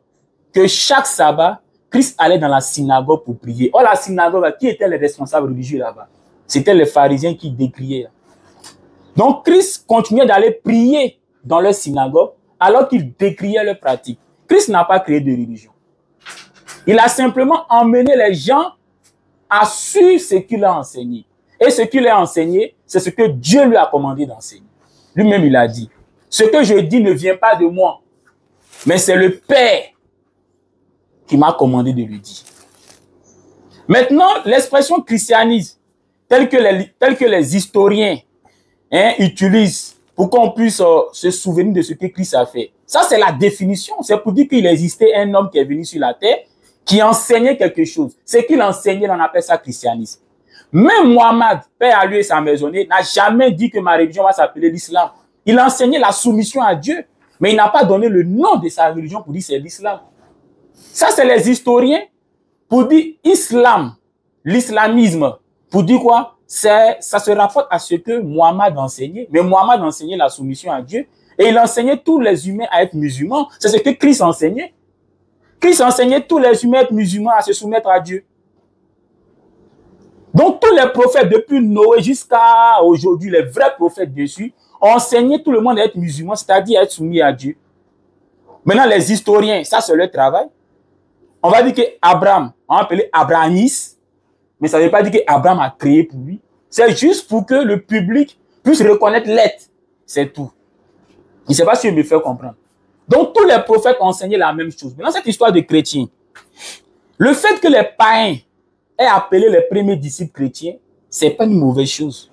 Que chaque sabbat, Christ allait dans la synagogue pour prier. Oh, la synagogue, qui étaient les responsables religieux là-bas? C'était les pharisiens qui décriaient. Donc, Christ continuait d'aller prier dans leur synagogue alors qu'il décriait leurs pratiques. Christ n'a pas créé de religion. Il a simplement emmené les gens à suivre ce qu'il a enseigné. Et ce qu'il a enseigné, c'est ce que Dieu lui a commandé d'enseigner. Lui-même, il a dit, « Ce que je dis ne vient pas de moi, mais c'est le Père qui m'a commandé de le dire. » Maintenant, l'expression christianisme, telle que les, telle que les historiens hein, utilisent pour qu'on puisse euh, se souvenir de ce que Christ a fait. Ça, c'est la définition. C'est pour dire qu'il existait un homme qui est venu sur la terre, qui enseignait quelque chose. Ce qu'il enseignait, on appelle ça christianisme. Même Mohammed, paix à lui et sa maisonnée, n'a jamais dit que ma religion va s'appeler l'islam. Il enseignait la soumission à Dieu, mais il n'a pas donné le nom de sa religion pour dire c'est l'islam. Ça, c'est les historiens pour dire islam, l'islamisme. Pour dire quoi? Ça se rapporte à ce que Mohammed enseignait. Mais Mohammed enseignait la soumission à Dieu. Et il enseignait tous les humains à être musulmans. C'est ce que Christ enseignait. Christ enseignait tous les humains à être musulmans, à se soumettre à Dieu. Donc tous les prophètes, depuis Noé jusqu'à aujourd'hui, les vrais prophètes bien sûr, enseignaient tout le monde à être musulman, c'est-à-dire à être soumis à Dieu. Maintenant, les historiens, ça c'est leur travail. On va dire qu'Abraham, on va appeler Abrahamis, mais ça ne veut pas dire qu'Abraham a créé pour lui. C'est juste pour que le public puisse reconnaître l'être. C'est tout. Je ne sais pas si je me fais comprendre. Donc, tous les prophètes ont enseigné la même chose. Maintenant, cette histoire de chrétiens, le fait que les païens aient appelé les premiers disciples chrétiens, ce n'est pas une mauvaise chose.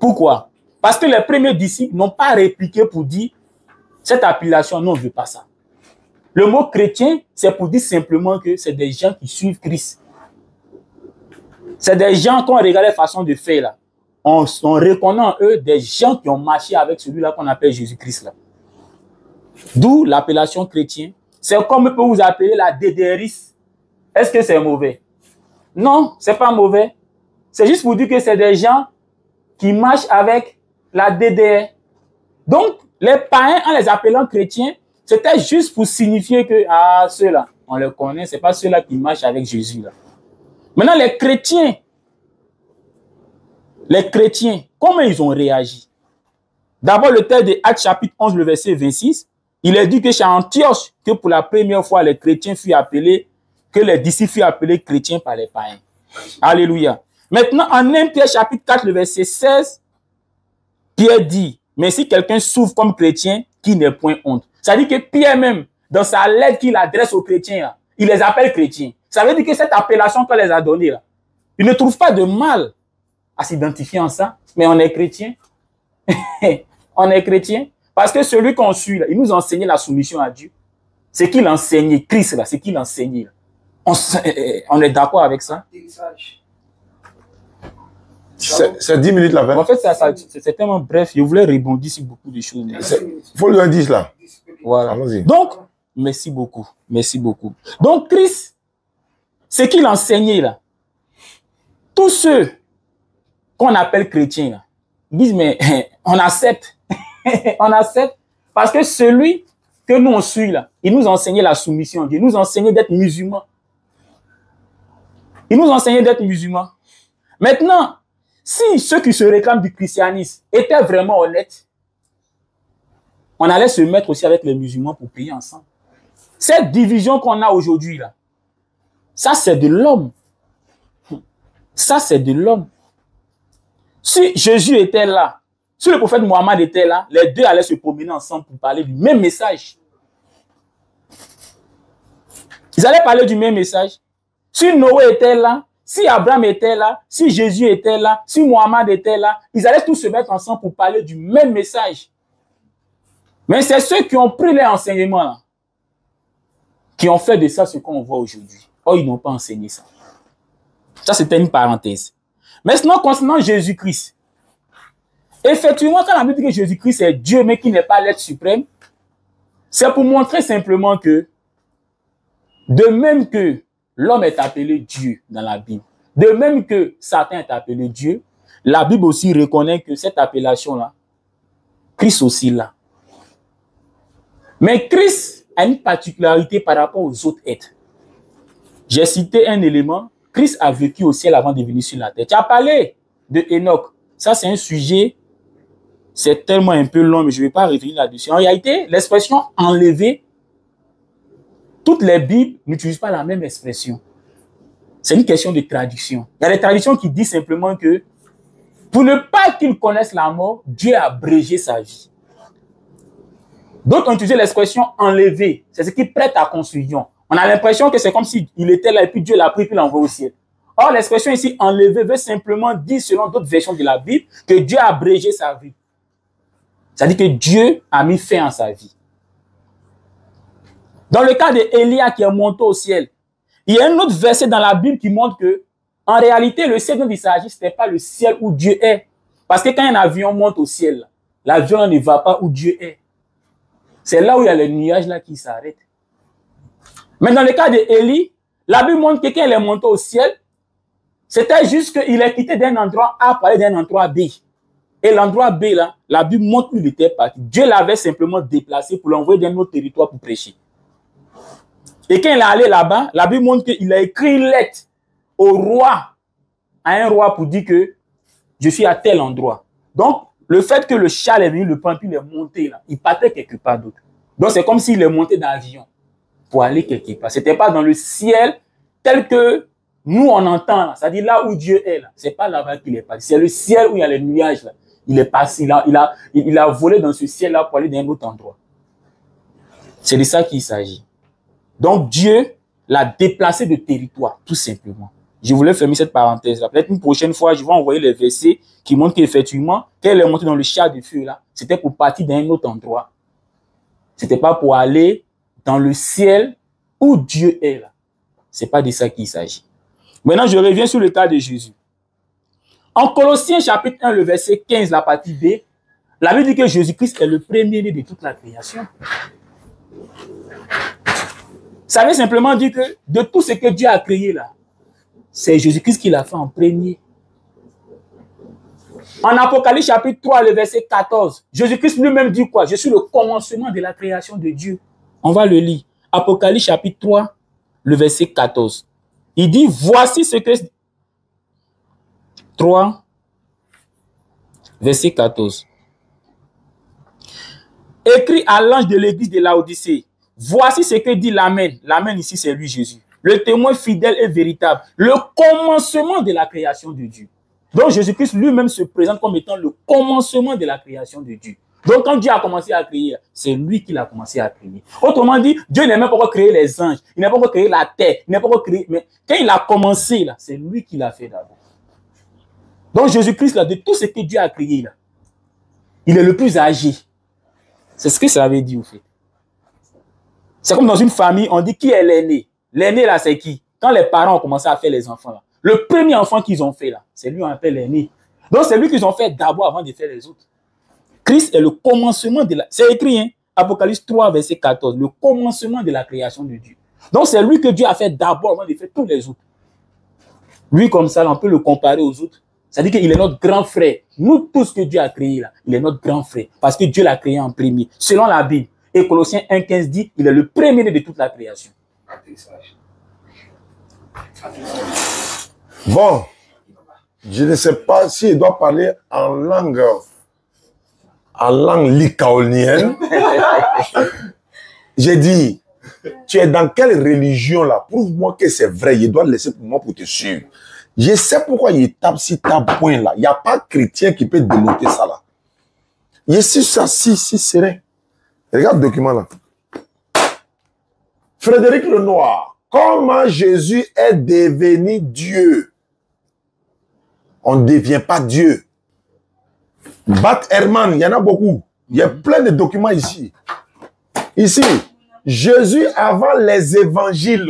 Pourquoi? Parce que les premiers disciples n'ont pas répliqué pour dire cette appellation, non, on ne veut pas ça. Le mot chrétien, c'est pour dire simplement que c'est des gens qui suivent Christ. C'est des gens qu'on regarde la façon de faire là. On, on reconnaît en eux des gens qui ont marché avec celui-là qu'on appelle Jésus-Christ là. D'où l'appellation chrétien. C'est comme on peut vous appeler la D D R iste. Est-ce que c'est mauvais? Non, c'est pas mauvais. C'est juste pour dire que c'est des gens qui marchent avec la D D R. Donc, les païens, en les appelant chrétiens, c'était juste pour signifier que, ah, ceux-là, on les connaît, c'est pas ceux-là qui marchent avec Jésus là. Maintenant, les chrétiens, les chrétiens, comment ils ont réagi? D'abord, le texte de Actes chapitre onze, le verset vingt-six, il est dit que c'est à Antioche que pour la première fois, les chrétiens furent appelés, que les disciples furent appelés chrétiens par les païens. Alléluia. Maintenant, en premier Pierre chapitre quatre, le verset seize, Pierre dit, mais si quelqu'un souffre comme chrétien, qu'il n'ait point honte. Ça veut dire que Pierre même, dans sa lettre qu'il adresse aux chrétiens, il les appelle chrétiens. Ça veut dire que cette appellation qu'on les a donnée, Il ne trouve pas de mal à s'identifier en ça, mais on est chrétien. On est chrétien parce que celui qu'on suit, là, il nous enseignait la soumission à Dieu. C'est qu'il enseignait, Christ, là, c'est qu'il enseignait. Là. On, on est d'accord avec ça? C'est dix minutes la veille. En fait, c'est tellement bref. Je voulais rebondir sur beaucoup de choses. Il faut lui indiquer là. Voilà. Donc, merci beaucoup. Merci beaucoup. Donc, Christ, ce qu'il enseignait là, tous ceux qu'on appelle chrétiens là, disent, mais on accepte. On accepte parce que celui que nous on suit là, il nous enseignait la soumission. Il nous enseignait d'être musulmans. Il nous enseignait d'être musulmans. Maintenant, si ceux qui se réclament du christianisme étaient vraiment honnêtes, on allait se mettre aussi avec les musulmans pour prier ensemble. Cette division qu'on a aujourd'hui, là, ça c'est de l'homme. Ça c'est de l'homme. Si Jésus était là, si le prophète Mohammed était là, les deux allaient se promener ensemble pour parler du même message. Ils allaient parler du même message. Si Noé était là, si Abraham était là, si Jésus était là, si Mohammed était là, ils allaient tous se mettre ensemble pour parler du même message. Mais c'est ceux qui ont pris les enseignements là, qui ont fait de ça ce qu'on voit aujourd'hui. Oh, ils n'ont pas enseigné ça. Ça, c'était une parenthèse. Maintenant, concernant Jésus-Christ, effectivement, quand on a dit que Jésus-Christ est Dieu, mais qu'il n'est pas l'être suprême, c'est pour montrer simplement que, de même que l'homme est appelé Dieu dans la Bible. De même que Satan est appelé Dieu, la Bible aussi reconnaît que cette appellation-là, Christ aussi là. Mais Christ a une particularité par rapport aux autres êtres. J'ai cité un élément. Christ a vécu au ciel avant de venir sur la terre. Tu as parlé de Enoch. Ça, c'est un sujet, c'est tellement un peu long, mais je ne vais pas revenir là-dessus. En réalité, l'expression « enlever », toutes les Bibles n'utilisent pas la même expression. C'est une question de traduction. Il y a des traductions qui disent simplement que pour ne pas qu'ils connaissent la mort, Dieu a abrégé sa vie. D'autres ont utilisé l'expression « enlever ». C'est ce qui prête à confusion. On a l'impression que c'est comme s'il était là et puis Dieu l'a pris et puis l'envoie au ciel. Or, l'expression ici « enlever » veut simplement dire, selon d'autres versions de la Bible, que Dieu a abrégé sa vie. C'est-à-dire que Dieu a mis fin à sa vie. Dans le cas d'Élia qui est monté au ciel, il y a un autre verset dans la Bible qui montre que, en réalité, le ciel dont il s'agit, ce n'est pas le ciel où Dieu est. Parce que quand un avion monte au ciel, l'avion ne va pas où Dieu est. C'est là où il y a les nuages là qui s'arrêtent. Mais dans le cas d'Élie, la Bible montre que quand il est monté au ciel, c'était juste qu'il est quitté d'un endroit A pour aller d'un endroit B. Et l'endroit B, là, la Bible montre où il était parti. Dieu l'avait simplement déplacé pour l'envoyer d'un autre territoire pour prêcher. Et quand il est allé là-bas, la Bible montre qu'il a écrit une lettre au roi, à un roi pour dire que je suis à tel endroit. Donc, le fait que le chat est venu, le pampin est monté là, il partait quelque part d'autre. Donc, c'est comme s'il est monté dans l'avion pour aller quelque part. Ce n'était pas dans le ciel tel que nous on entend, c'est-à-dire là où Dieu est. Ce n'est pas là-bas qu'il est parti. C'est le ciel où il y a les nuages. Là. Il est passé là, il a, il, il a volé dans ce ciel-là pour aller d'un autre endroit. C'est de ça qu'il s'agit. Donc, Dieu l'a déplacé de territoire, tout simplement. Je voulais fermer cette parenthèse-là. Peut-être une prochaine fois, je vais envoyer les versets qui montrent qu'effectivement, quand elle est montée dans le char de feu, là, c'était pour partir d'un autre endroit. C'était pas pour aller dans le ciel où Dieu est là. C'est pas de ça qu'il s'agit. Maintenant, je reviens sur le cas de Jésus. En Colossiens, chapitre un, le verset quinze, la partie B, la Bible dit que Jésus-Christ est le premier-né de toute la création. Ça veut simplement dire que de tout ce que Dieu a créé là, c'est Jésus-Christ qui l'a fait en premier. En Apocalypse chapitre trois, le verset quatorze, Jésus-Christ lui-même dit quoi? Je suis le commencement de la création de Dieu. On va le lire. Apocalypse chapitre trois, le verset quatorze. Il dit, voici ce que... trois, verset quatorze. Écrit à l'ange de l'église de Laodicée. Voici ce que dit l'Amen. L'Amen ici, c'est lui, Jésus. Le témoin fidèle et véritable. Le commencement de la création de Dieu. Donc, Jésus-Christ lui-même se présente comme étant le commencement de la création de Dieu. Donc quand Dieu a commencé à créer, c'est lui qui l'a commencé à créer. Autrement dit, Dieu n'a même pas encore créé les anges, il n'a pas encore créé la terre, il n'a pas encore créé... Mais quand il a commencé, là, c'est lui qui l'a fait d'abord. Donc Jésus-Christ, là, de tout ce que Dieu a créé, là, il est le plus âgé. C'est ce que ça avait dit, au fait. C'est comme dans une famille, on dit qui est l'aîné. L'aîné, là, c'est qui? Quand les parents ont commencé à faire les enfants, là, le premier enfant qu'ils ont fait, là, c'est lui qu'on appelle l'aîné. Donc, c'est lui qu'ils ont fait d'abord avant de faire les autres. Christ est le commencement de la... C'est écrit, hein? Apocalypse trois, verset quatorze. Le commencement de la création de Dieu. Donc, c'est lui que Dieu a fait d'abord avant de faire tous les autres. Lui, comme ça, là, on peut le comparer aux autres. C'est-à-dire qu'il est notre grand frère. Nous, tout ce que Dieu a créé, là, il est notre grand frère. Parce que Dieu l'a créé en premier. Selon la Bible. Et Colossiens un, quinze dit, il est le premier de toute la création. Bon, je ne sais pas s'il doit parler en langue, en langue lycaonienne. J'ai dit, tu es dans quelle religion là? Prouve-moi que c'est vrai, il doit le laisser pour moi pour te suivre. Je sais pourquoi il tape si tape point là. Il n'y a pas de chrétien qui peut démonter ça là. Je suis ça, si, si, serein. Regarde le document là. Frédéric Lenoir, comment Jésus est devenu Dieu? On ne devient pas Dieu. Bat Herman, il y en a beaucoup. Il y a plein de documents ici. Ici, Jésus avant les évangiles.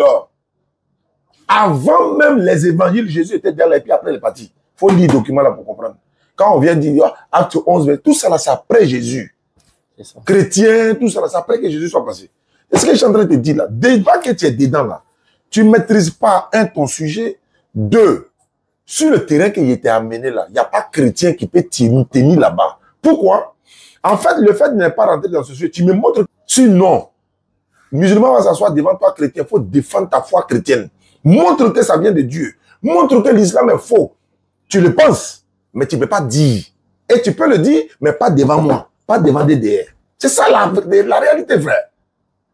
Avant même les évangiles, Jésus était déjà là et puis après il est parti. Il faut lire le document là pour comprendre. Quand on vient dire, oh, acte onze, tout ça là, c'est après Jésus. Chrétien, tout ça, c'est après que Jésus soit passé. Et ce que je suis en train de te dire là, déjà que tu es dedans là, tu ne maîtrises pas, un, ton sujet, deux, sur le terrain qui était amené là, il n'y a pas chrétien qui peut tenir là-bas. Pourquoi? En fait, le fait de ne pas rentrer dans ce sujet, tu me montres, sinon, musulman va s'asseoir devant toi, chrétien, il faut défendre ta foi chrétienne. Montre que ça vient de Dieu. Montre que l'islam est faux. Tu le penses, mais tu ne peux pas dire. Et tu peux le dire, mais pas devant moi. Pas devant D D R. C'est ça la, la réalité, frère.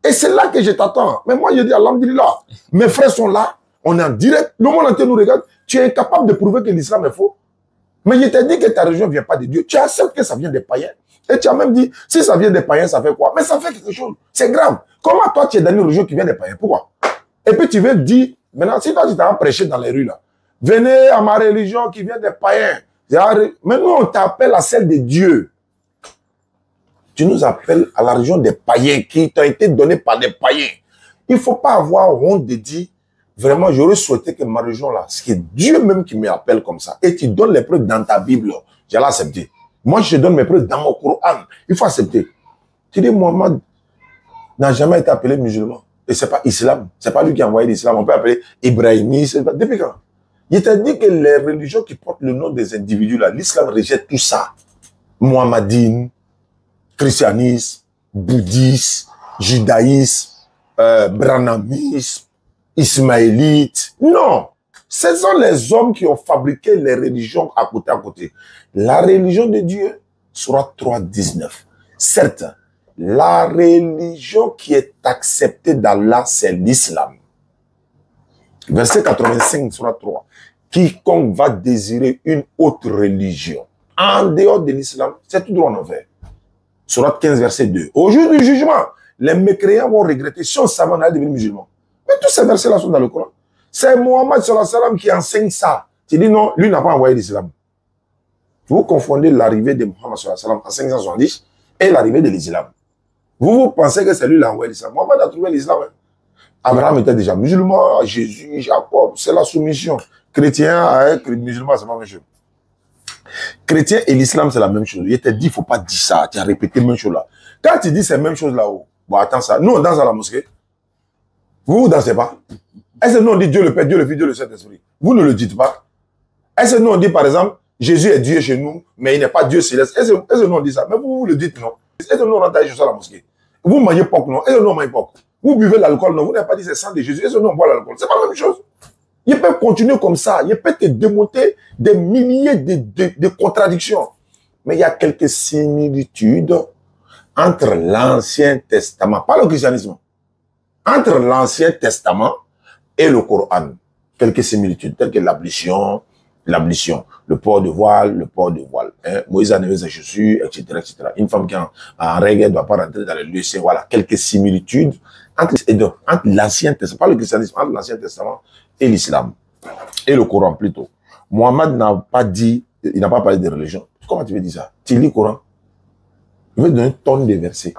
Et c'est là que je t'attends. Mais moi, je dis, Alhamdulillah, mes frères sont là, on est en direct, le monde entier nous regarde, tu es incapable de prouver que l'islam est faux. Mais je t'ai dit que ta religion ne vient pas de Dieu. Tu acceptes que ça vient des païens. Et tu as même dit, si ça vient des païens, ça fait quoi? Mais ça fait quelque chose. C'est grave. Comment toi, tu es dans une religion qui vient des païens? Pourquoi? Et puis tu veux dire, maintenant, si toi, tu t'as prêché dans les rues, là, venez à ma religion qui vient des païens. Maintenant, on t'appelle à celle de Dieu. Tu nous appelles à la religion des païens qui t'ont été donnés par des païens. Il ne faut pas avoir honte de dire, vraiment, j'aurais souhaité que ma religion là, c'est Dieu même qui me appelle comme ça. Et tu donnes les preuves dans ta Bible. J'ai l'accepté. Moi, je te donne mes preuves dans mon Coran. Il faut accepter. Tu dis, Mohammed n'a jamais été appelé musulman. Et ce n'est pas islam. Ce n'est pas lui qui a envoyé l'islam. On peut appeler ibrahimiste. Depuis quand? Il t'a dit que les religions qui portent le nom des individus là, l'islam rejette tout ça. Mohammedine, christianisme, bouddhisme, judaïsme, euh, branhamisme, ismaélite. Non. Ce sont les hommes qui ont fabriqué les religions à côté à côté. La religion de Dieu, Sourate trois, dix-neuf. Certes, la religion qui est acceptée d'Allah, c'est l'islam. Verset quatre-vingt-cinq, Sourate trois. Quiconque va désirer une autre religion en dehors de l'islam, c'est tout droit en envers. Sourate quinze, verset deux. Au jour du jugement, les mécréants vont regretter si on savait on allait devenir musulman. Mais tous ces versets-là sont dans le Coran. C'est Mohammed sallallahu alayhi wa sallam qui enseigne ça. Tu dis non, lui n'a pas envoyé l'islam. Vous confondez l'arrivée de Mohammed sallallahu alayhi wa sallam en cinq cent soixante-dix et l'arrivée de l'islam. Vous vous pensez que c'est lui qui a envoyé l'islam. Mohammed a trouvé l'islam. Abraham était déjà musulman, Jésus, Jacob, c'est la soumission. Chrétien à être musulman, c'est pas vrai. Chrétien et l'islam, c'est la même chose. Il t'a dit, il ne faut pas dire ça. Tu as répété la même chose là. Quand tu dis ces mêmes choses là-haut, bon, attends ça. Nous, on danse à la mosquée. Vous, vous ne dansez pas. Est-ce que nous, on dit Dieu le Père, Dieu le Fils, Dieu le Saint-Esprit? Vous ne le dites pas. Est-ce que nous, on dit, par exemple, Jésus est Dieu chez nous, mais il n'est pas Dieu céleste? Est-ce que nous, on dit ça? Mais vous, vous le dites, non. Est-ce que nous, on rentre à la mosquée? Vous mangez porc, non? Est-ce que nous, on mange porc? Vous buvez l'alcool, non? Vous n'avez pas dit c'est sang de Jésus. Est-ce que nous, on boit l'alcool? C'est pas la même chose. Il peut continuer comme ça. Il peut te démonter des milliers de, de, de contradictions. Mais il y a quelques similitudes entre l'Ancien Testament, pas le christianisme, entre l'Ancien Testament et le Coran. Quelques similitudes, telles que l'ablution, l'ablution, le port de voile, le port de voile. Hein? Moïse a enlevé ses chaussures, et cetera, et cetera. Une femme qui est en, en règle, elle ne doit pas rentrer dans le lieu saint. Voilà, quelques similitudes entre, entre l'Ancien Testament, pas le christianisme, entre l'Ancien Testament et l'Islam, et le Coran plutôt. Mohammed n'a pas dit, il n'a pas parlé de religion. Comment tu veux dire ça? Tu lis le Coran. Il veut donner une tonne de versets.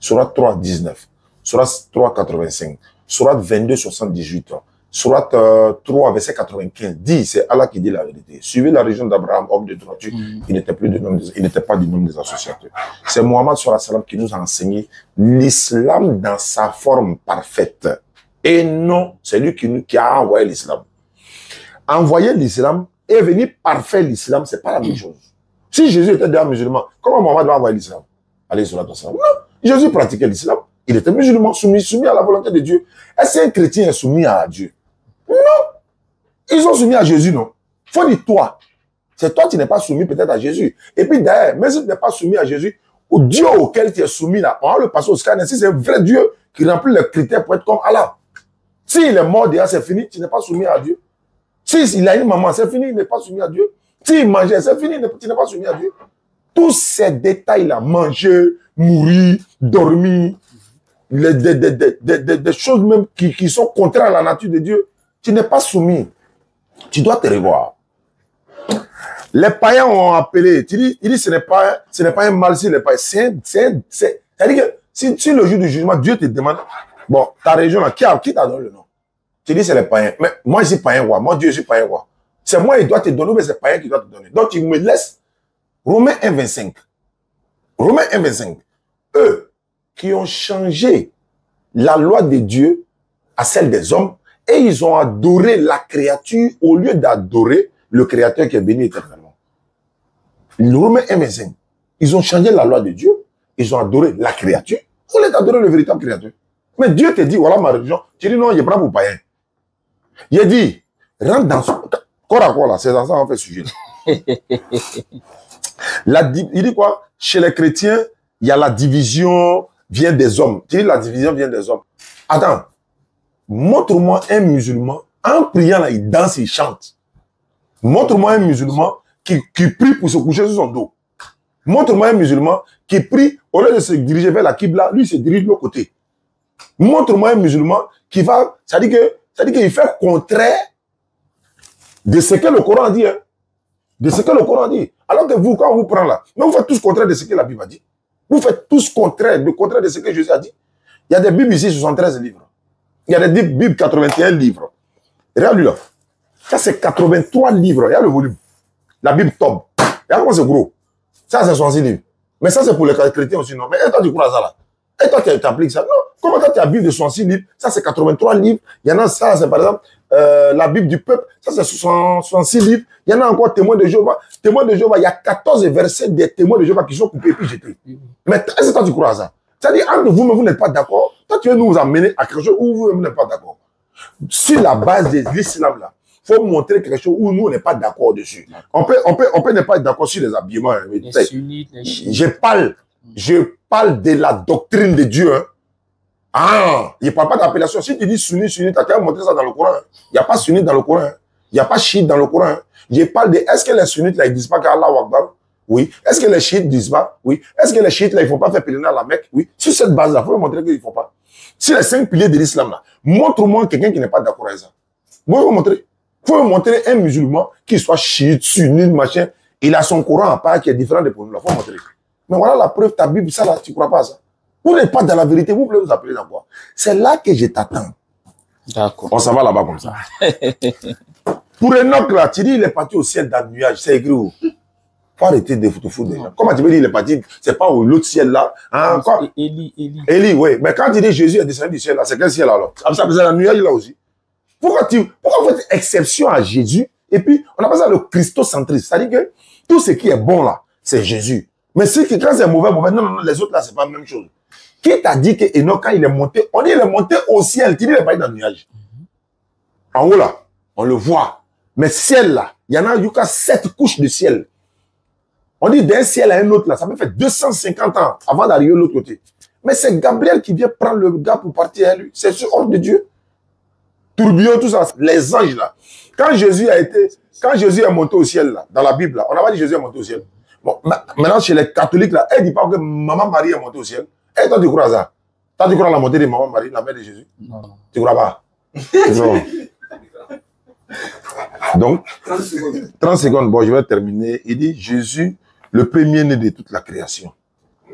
Surat trois, dix-neuf. Surat trois, quatre-vingt-cinq. Surat vingt-deux, soixante-dix-huit. Surat euh, trois, verset quatre-vingt-quinze. Dit, c'est Allah qui dit la vérité. Suivez la religion d'Abraham, homme de droiture. Mm. Il n'était plus de nom des, il n'était pas du nom des associateurs. C'est Mohammed sur la salam qui nous a enseigné l'islam dans sa forme parfaite. Et non, c'est lui qui, nous, qui a envoyé l'islam. Envoyer l'islam et venir parfait l'islam, c'est pas la même chose. Si Jésus était déjà musulman, comment Mohammed va envoyer l'islam? Allez, sur la Non, Jésus pratiquait l'islam. Il était musulman, soumis, soumis à la volonté de Dieu. Est-ce qu'un chrétien est soumis à Dieu? Non. Ils sont soumis à Jésus, non? Faut dire toi. C'est toi qui n'es pas soumis peut-être à Jésus. Et puis derrière, mais si tu n'es pas soumis à Jésus, au Dieu auquel tu es soumis, là, on va le passer au scanner. Si c'est un vrai Dieu qui remplit les critères pour être comme Allah. S'il est mort derrière, c'est fini, tu n'es pas soumis à Dieu. S'il a une maman, c'est fini, il n'est pas soumis à Dieu. S'il mangeait, c'est fini, il n'est pas soumis à Dieu. Tous ces détails-là, manger, mourir, dormir, les, des, des, des, des, des choses même qui, qui sont contraires à la nature de Dieu, tu n'es pas soumis. Tu dois te revoir. Les païens ont appelé. Tu dis, il dit, ce n'est pas, ce n'est pas un mal si les païens. C'est-à-dire que si, si le jour du jugement, Dieu te demande, bon, ta religion, là, qui, qui t'a donné le nom? Tu dis, c'est les païens. Mais moi, je suis païen roi. Moi, Dieu, je suis païen roi. C'est moi qui dois te donner, mais c'est païen qui doit te donner. Donc, tu me laisses. Romains un, vingt-cinq. Romains un, vingt-cinq. Eux qui ont changé la loi de Dieu à celle des hommes et ils ont adoré la créature au lieu d'adorer le Créateur qui est béni éternellement. Romains un, vingt-cinq. Ils ont changé la loi de Dieu. Ils ont adoré la créature au lieu d'adorer le véritable Créateur. Mais Dieu te dit, voilà ma religion. Tu dis non, il est brave ou païen. Il dit, rentre dans son... Corps à corps, là, c'est dans ça qu'on fait sujet. La, il dit quoi? Chez les chrétiens, il y a la division vient des hommes. Tu dis la division vient des hommes. Attends, montre-moi un musulman, en priant là, il danse, il chante. Montre-moi un musulman qui, qui prie pour se coucher sur son dos. Montre-moi un musulman qui prie, au lieu de se diriger vers la Qibla, lui, il se dirige de l'autre côté. Montre-moi un musulman qui va, ça dit que, ça dit qu'il fait contraire de ce que le Coran dit, hein. De ce que le Coran dit. Alors que vous, quand on vous prend là, mais vous faites tous contraire de ce que la Bible a dit. Vous faites tous contraire, le contraire de ce que Jésus a dit. Il y a des Bibles ici, soixante-treize livres. Il y a des Bibles, quatre-vingt-un livres. Regarde-lui là. Ça, c'est quatre-vingt-trois livres. Il y a le volume. La Bible tombe. Regarde comment c'est gros. Ça, c'est soixante-six livres. Mais ça, c'est pour les chrétiens aussi, non. Mais et toi, tu crois à ça là? Et toi, tu appliques ça? Non. Comment toi, tu as la Bible de soixante-six livres? Ça, c'est quatre-vingt-trois livres. Il y en a, ça, c'est par exemple, Euh, la Bible du peuple, ça c'est soixante-six livres. Il y en a encore témoins de Jéhovah. Témoins de Jéhovah, il y a quatorze versets des témoins de Jéhovah qui sont coupés et puis jetés. Mais est-ce que toi tu crois à ça? C'est-à-dire, entre vous, mais vous n'êtes pas d'accord. Toi, tu veux nous amener à quelque chose où vous n'êtes pas d'accord. Sur la base de l'islam, là, il faut montrer quelque chose où nous, on n'est pas d'accord dessus. On peut, on peut, on peut ne pas être d'accord sur les habillements. Hein, mais, les sunnites, les je parle, je parle de la doctrine de Dieu. Hein. Ah, il n'y a pas d'appellation. Si tu dis sunni, sunni, tu as quand même montré ça dans le Coran. Il n'y a pas sunni dans le Coran. Il n'y a pas chiite dans le Coran. Je parle de, est-ce que les sunnites, là, ils disent pas qu'Allah ou Akbar? Oui. Est-ce que les chiites disent pas? Oui. Est-ce que les chiites, là, ils ne font pas faire pèlerinage à la Mecque? Oui. Sur cette base-là, il faut montrer qu'ils ne font pas. Sur les cinq piliers de l'islam, là, montre-moi quelqu'un qui n'est pas d'accord avec ça. Moi, je vais vous montrer. Il faut me montrer un musulman qui soit chiite, sunnite, machin. Il a son Coran à part qui est différent de pour nous. Il faut me montrer. Mais voilà la preuve, ta Bible, ça, là, tu ne crois pas à ça. Vous n'êtes pas dans la vérité, vous voulez vous appeler dans quoi? C'est là que je t'attends. D'accord. On s'en va là-bas comme ça. Pour Enoch, là, tu dis, il est parti au ciel d'un nuage, c'est écrit où? Faut arrêter de te foutre des gens. Comment tu peux dire, il est parti, c'est pas où l'autre ciel là? Hein, quoi? Élie, Élie. Élie, oui. Mais quand tu dis Jésus est descendu du ciel là, c'est quel ciel là, alors? Ça s'appelle un nuage là aussi. Pourquoi tu, pourquoi vous faites exception à Jésus? Et puis, on appelle ça le christocentrisme. C'est-à-dire que tout ce qui est bon là, c'est Jésus. Mais si, quand c'est mauvais, mauvais, non, non, non, les autres là, c'est pas la même chose. Qui t'a dit que Enoch, quand il est monté, on dit il est monté au ciel, tu dis il est pas dans le nuage. En haut là, on le voit. Mais ciel là, il y en a eu qu'à sept couches de ciel. On dit d'un ciel à un autre là, ça peut faire deux cent cinquante ans avant d'arriver de l'autre côté. Mais c'est Gabriel qui vient prendre le gars pour partir à lui. C'est sur ordre de Dieu. Tourbillon, tout ça, les anges là. Quand Jésus a été, Quand Jésus est monté au ciel, là, dans la Bible, là, on n'a pas dit Jésus est monté au ciel. Bon, maintenant, chez les catholiques, là, elle ne dit pas que Maman Marie est montée au ciel. Et toi, tu crois à ça? Toi, tu crois à la montée de Maman Marie, la mère de Jésus? Non. Tu crois pas? Non. Donc, trente secondes. trente secondes. Bon, je vais terminer. Il dit, Jésus, le premier-né de toute la création.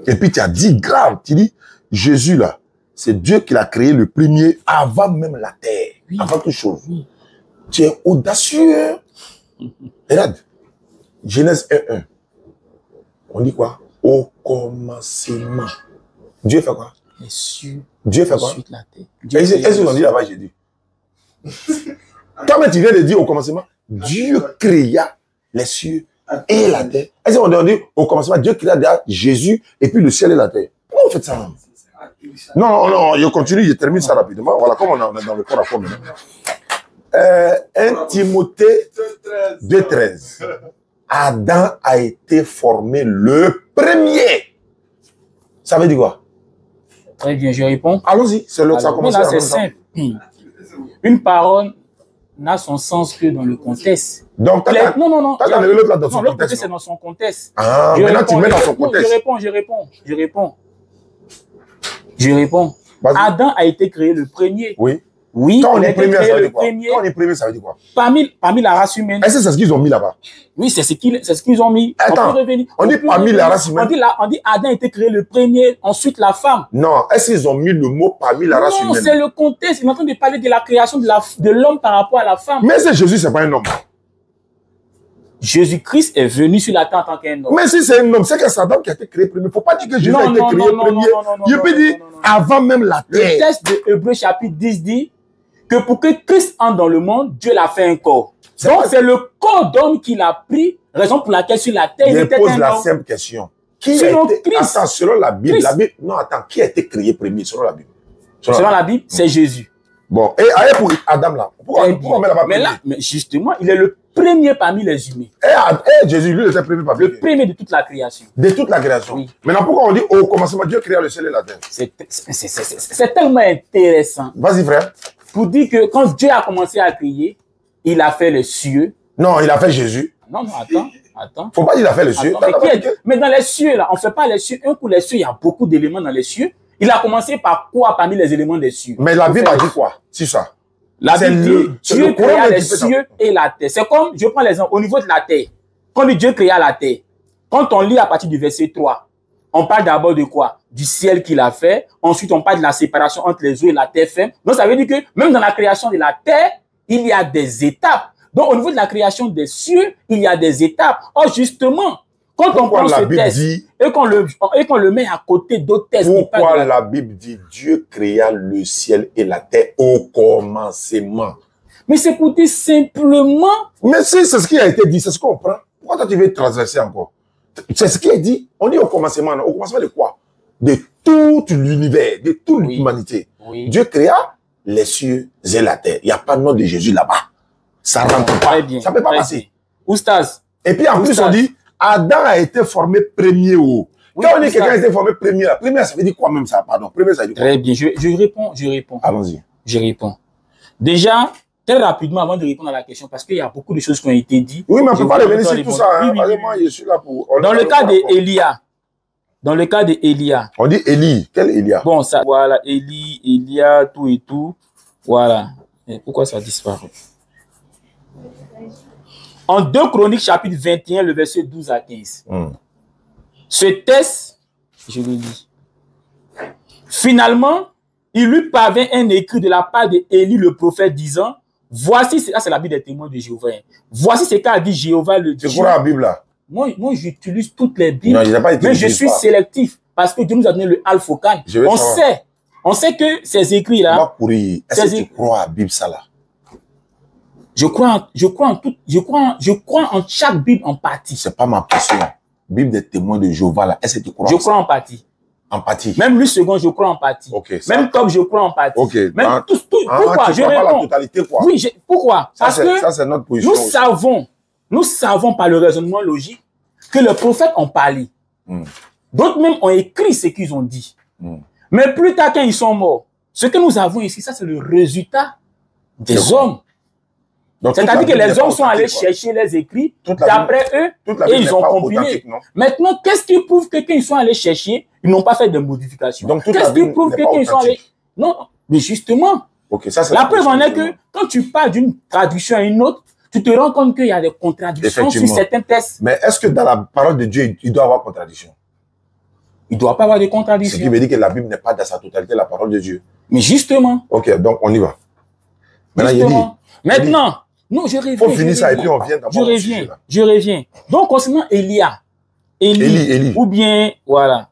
Et puis, tu as dit grave, tu dis, Jésus, là, c'est Dieu qui l'a créé le premier avant même la terre, oui. Avant toute chose. Oui. Tu es audacieux. Regarde, Genèse un un. On dit quoi? Au commencement. Dieu fait quoi? Dieu, Dieu fait quoi? La terre. Dieu. Et c'est ce qu'on dit là-bas, j'ai dit. Quand tu viens de dire au commencement, Dieu créa les cieux et la terre. Est-ce qu'on dit au commencement, Dieu créa déjà Jésus et puis le ciel et la terre? Pourquoi vous faites ça? Non, non, non, je continue, je termine ça rapidement. Voilà, comme on est dans le corps à corps maintenant. Euh, un Timothée deux treize. Adam a été formé le premier. Ça veut dire quoi? Très bien, je réponds. Allons-y, c'est là que ça commence. C'est simple. Une parole n'a son sens que dans le contexte. Donc, t'as, non, non, non. T'as enlevé le plat dans son contexte. C'est dans son contexte. Ah, maintenant tu mets dans son contexte. Je réponds, je réponds, je réponds. Je réponds. Adam a été créé le premier. Oui. Oui, quand on, on est premier, ça veut dire quoi? Quand on est premier, ça veut dire quoi? Parmi, parmi la race humaine. Est-ce que c'est ce qu'ils ont mis là-bas? Oui, c'est ce qu'ils ce qu'ils ont mis. Attends, on, on dit parmi la race humaine. On dit, là, on dit Adam a été créé le premier, ensuite la femme. Non, est-ce qu'ils ont mis le mot parmi la race non, humaine? Non, c'est le contexte. Ils sont en train de parler de la création de l'homme par rapport à la femme. Mais c'est Jésus, c'est pas un homme. Jésus-Christ est venu sur la terre en tant qu'un homme. Mais si c'est un homme, c'est que c'est Adam qui a été créé premier. Il ne faut pas dire que Jésus non, a été non, créé non, premier. Non, non, non, Je peux non, dire non, non, non. avant même la terre. Le texte de Hébreux chapitre dix dit que pour que Christ entre dans le monde, Dieu l'a fait un corps. Donc, c'est le corps d'homme qu'il a pris, raison pour laquelle sur la terre, il, il était un homme. Je pose la simple question. Qui selon a été, Christ, attends, selon la Bible, Christ. la Bible, non, attends, qui a été créé premier, selon la Bible? Selon, selon la Bible, Bible c'est Jésus. Bon, et allez pour Adam, là. Pourquoi, pourquoi on met là-bas? Mais là, mais justement, il est le premier parmi les humains. Et, et Jésus, lui, était premier parmi les humains. Le premier de toute la création. De toute la création. Oui. Maintenant, pourquoi on dit au commencement, Dieu créa le ciel et la terre? C'est tellement intéressant. Vas-y, frère. Pour dire que quand Dieu a commencé à créer, il a fait les cieux. Non, il a fait Jésus. Non, non, attends, attends. Faut pas dire il a fait les cieux. Attends, mais, est... mais dans les cieux, là, on fait pas les cieux. Un coup, les cieux, il y a beaucoup d'éléments dans les cieux. Il a commencé par quoi parmi les éléments des cieux? Mais la Bible a dit quoi? C'est ça. La Bible dit, Dieu créa les cieux et la terre. C'est comme, je prends l'exemple, au niveau de la terre. Quand Dieu créa la terre, quand on lit à partir du verset trois, on parle d'abord de quoi? Du ciel qu'il a fait. Ensuite, on parle de la séparation entre les eaux et la terre ferme. Donc, ça veut dire que même dans la création de la terre, il y a des étapes. Donc, au niveau de la création des cieux, il y a des étapes. Or, justement, quand on prend ce texte et qu'on le, qu'on le met à côté d'autres textes. Pourquoi la Bible dit Dieu créa le ciel et la terre au commencement? Mais c'est pour dire simplement. Mais si c'est ce qui a été dit, c'est ce qu'on prend. Pourquoi toi tu veux transverser encore? C'est ce qui est dit. On dit au commencement. Au commencement de quoi? De tout l'univers, de toute oui. l'humanité. Oui. Dieu créa les cieux et la terre. Il n'y a pas le nom de Jésus là-bas. Ça ne rentre pas. Bien, ça ne peut pas passer. Oustaz. Et puis en Oustaz. plus on dit Adam a été formé premier haut. Oui, Quand on dit que quelqu'un a été formé premier, premier, ça veut dire quoi même ça? Pardon. Premier, ça veut dire quoi? Très bien. Je, je réponds, je réponds. Allons-y. Je réponds. Déjà, très rapidement, avant de répondre à la question, parce qu'il y a beaucoup de choses qui ont été dites. Oui, mais on ne peut pas revenir sur tout ça. Hein, oui, oui, oui. Moi, je suis là pour... Dans le cas d'Élia. Dans le cas d'Élia. On dit Élie. Quel Élia? Bon, ça, voilà. Élie, Élia, tout et tout. Voilà. Mais pourquoi ça disparaît? En deux Chroniques, chapitre vingt et un, le verset douze à quinze. Mm. Ce texte, je le lis. Finalement, il lui parvint un écrit de la part d'Élie le prophète disant, voici, là c'est la Bible des témoins de Jéhovah. Voici ce qu'a dit Jéhovah le Dieu. C'est quoi la Bible là? Moi, moi j'utilise toutes les Bibles, non, je pas mais je suis pas. sélectif parce que Dieu nous a donné le Al-Fokan. On savoir. sait, on sait que ces écrits là. Est-ce que tu crois à la Bible ça là? Je crois en, je crois en tout, je crois en, je crois en chaque Bible en partie. C'est pas ma question. Bible des témoins de Jéhovah, là. Est-ce que tu crois? Je crois en partie. En partie. Même lui second, je crois en partie. Okay, ça... Même comme je crois en partie. Okay. Même ah, tout, tout, ah, pourquoi? Tu je réponds. Pas la totalité, quoi. Oui, je, pourquoi? Ça, Parce que ça, notre position nous aussi. savons, nous savons par le raisonnement logique que les prophètes ont parlé. Mm. D'autres même ont écrit ce qu'ils ont dit. Mm. Mais plus tard, quand ils sont morts, ce que nous avons ici, ça, c'est le résultat des hommes. C'est-à-dire que les hommes sont allés chercher les écrits d'après eux et ils ont compilé. Maintenant, qu'est-ce qui prouve que quand ils sont allés chercher, ils n'ont pas fait de modifications? Qu'est-ce qui prouve que quand ils sont allés... Non, mais justement, okay, ça, la preuve en est que quand tu pars d'une traduction à une autre, tu te rends compte qu'il y a des contradictions sur certains textes. Mais est-ce que dans la parole de Dieu, il doit y avoir contradiction? Il ne doit pas y avoir de contradiction. Ce qui veut dire que la Bible n'est pas dans sa totalité la parole de Dieu. Mais justement. Ok, donc on y va. Maintenant, il dit, Maintenant, il dit, non, je reviens. Faut finir ça et puis on vient d'abord. Je reviens, je reviens. Donc, concernant Elia, Élie, Élie, Élie. Ou bien, voilà.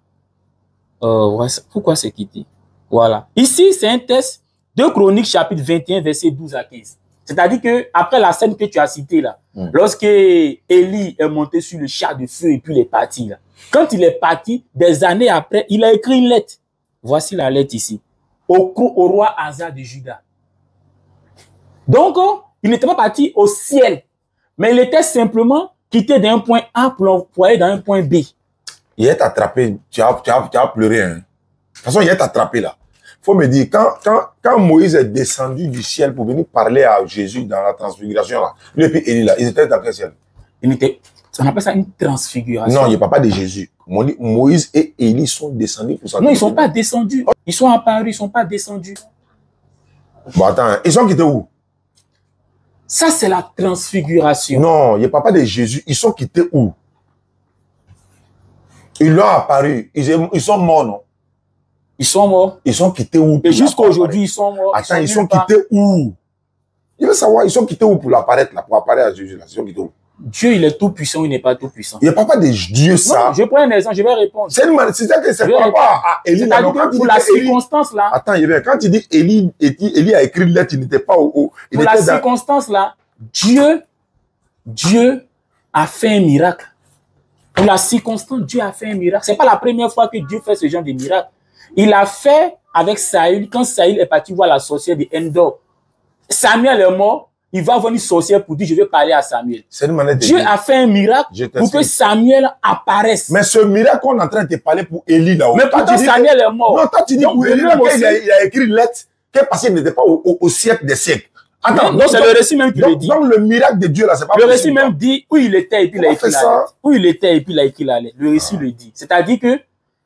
Euh, pourquoi c'est quitté? Voilà. Ici, c'est un texte de Chroniques, chapitre vingt et un, versets douze à quinze. C'est-à-dire qu'après la scène que tu as citée, là, mm. lorsque Élie est monté sur le char de feu et puis il est parti, là, quand il est parti, des années après, il a écrit une lettre. Voici la lettre ici. Au, au roi Asa de Juda. Donc, il n'était pas parti au ciel, mais il était simplement quitté d'un point A pour l'envoyer dans un point B. Il est attrapé. Tu as, tu as, tu as pleuré. Hein. De toute façon, il est attrapé là. Il faut me dire, quand, quand, quand Moïse est descendu du ciel pour venir parler à Jésus dans la transfiguration, là, lui et puis Élie, là, ils étaient dans quel ciel? Ils étaient, on appelle ça une transfiguration. Non, il n'y a pas de Jésus. Moïse et Élie sont descendus pour ça. Non, ils ne sont pas descendus. Ils sont apparus, ils ne sont pas descendus. Bon, attends, ils sont quittés où? Ça, c'est la transfiguration. Non, il n'y a pas de Jésus. Ils sont quittés où? Ils leur apparu. Ils, ils sont morts, non? Ils sont morts. Ils sont quittés où? Et jusqu'à aujourd'hui, ils sont morts. Attends, ils sont, ils sont quittés où? Il veut savoir, ils sont quittés où pour l'apparaître, pour apparaître à Jésus? Là. Ils sont quittés où? Dieu, il est tout puissant, il n'est pas tout puissant. Il n'y a pas pas de Dieu, ça. Non, je prends un exemple, je vais répondre. C'est une manière, c'est-à-dire que c'est par rapport à Élie. C'est-à-dire que pour la circonstance, là. Attends, quand tu dis Élie, Élie a écrit une lettre, il n'était pas au haut. Pour la circonstance, là, Dieu, Dieu a fait un miracle. Pour la circonstance, Dieu a fait un miracle. C'est pas la première fois que Dieu fait ce genre de miracle. Il a fait avec Saül, quand Saül est parti voir la sorcière de Endor. Samuel est mort. Il va avoir une sorcière pour dire, je vais parler à Samuel. Dieu a fait un miracle pour que Samuel apparaisse. Mais ce miracle qu'on est en train de te parler pour Élie là-haut. Mais pourtant Samuel est mort. Non, toi tu dis pour Élie, il a écrit une lettre, que parce qu'il n'était pas au, au, au siècle des siècles. Attends, donc c'est le récit même qui le dit. Donc le miracle de Dieu là, c'est pas possible. Le récit même dit où il était et puis il a écrit la lettre. Où il était et puis il a écrit la lettre. Le récit le dit. C'est-à-dire que,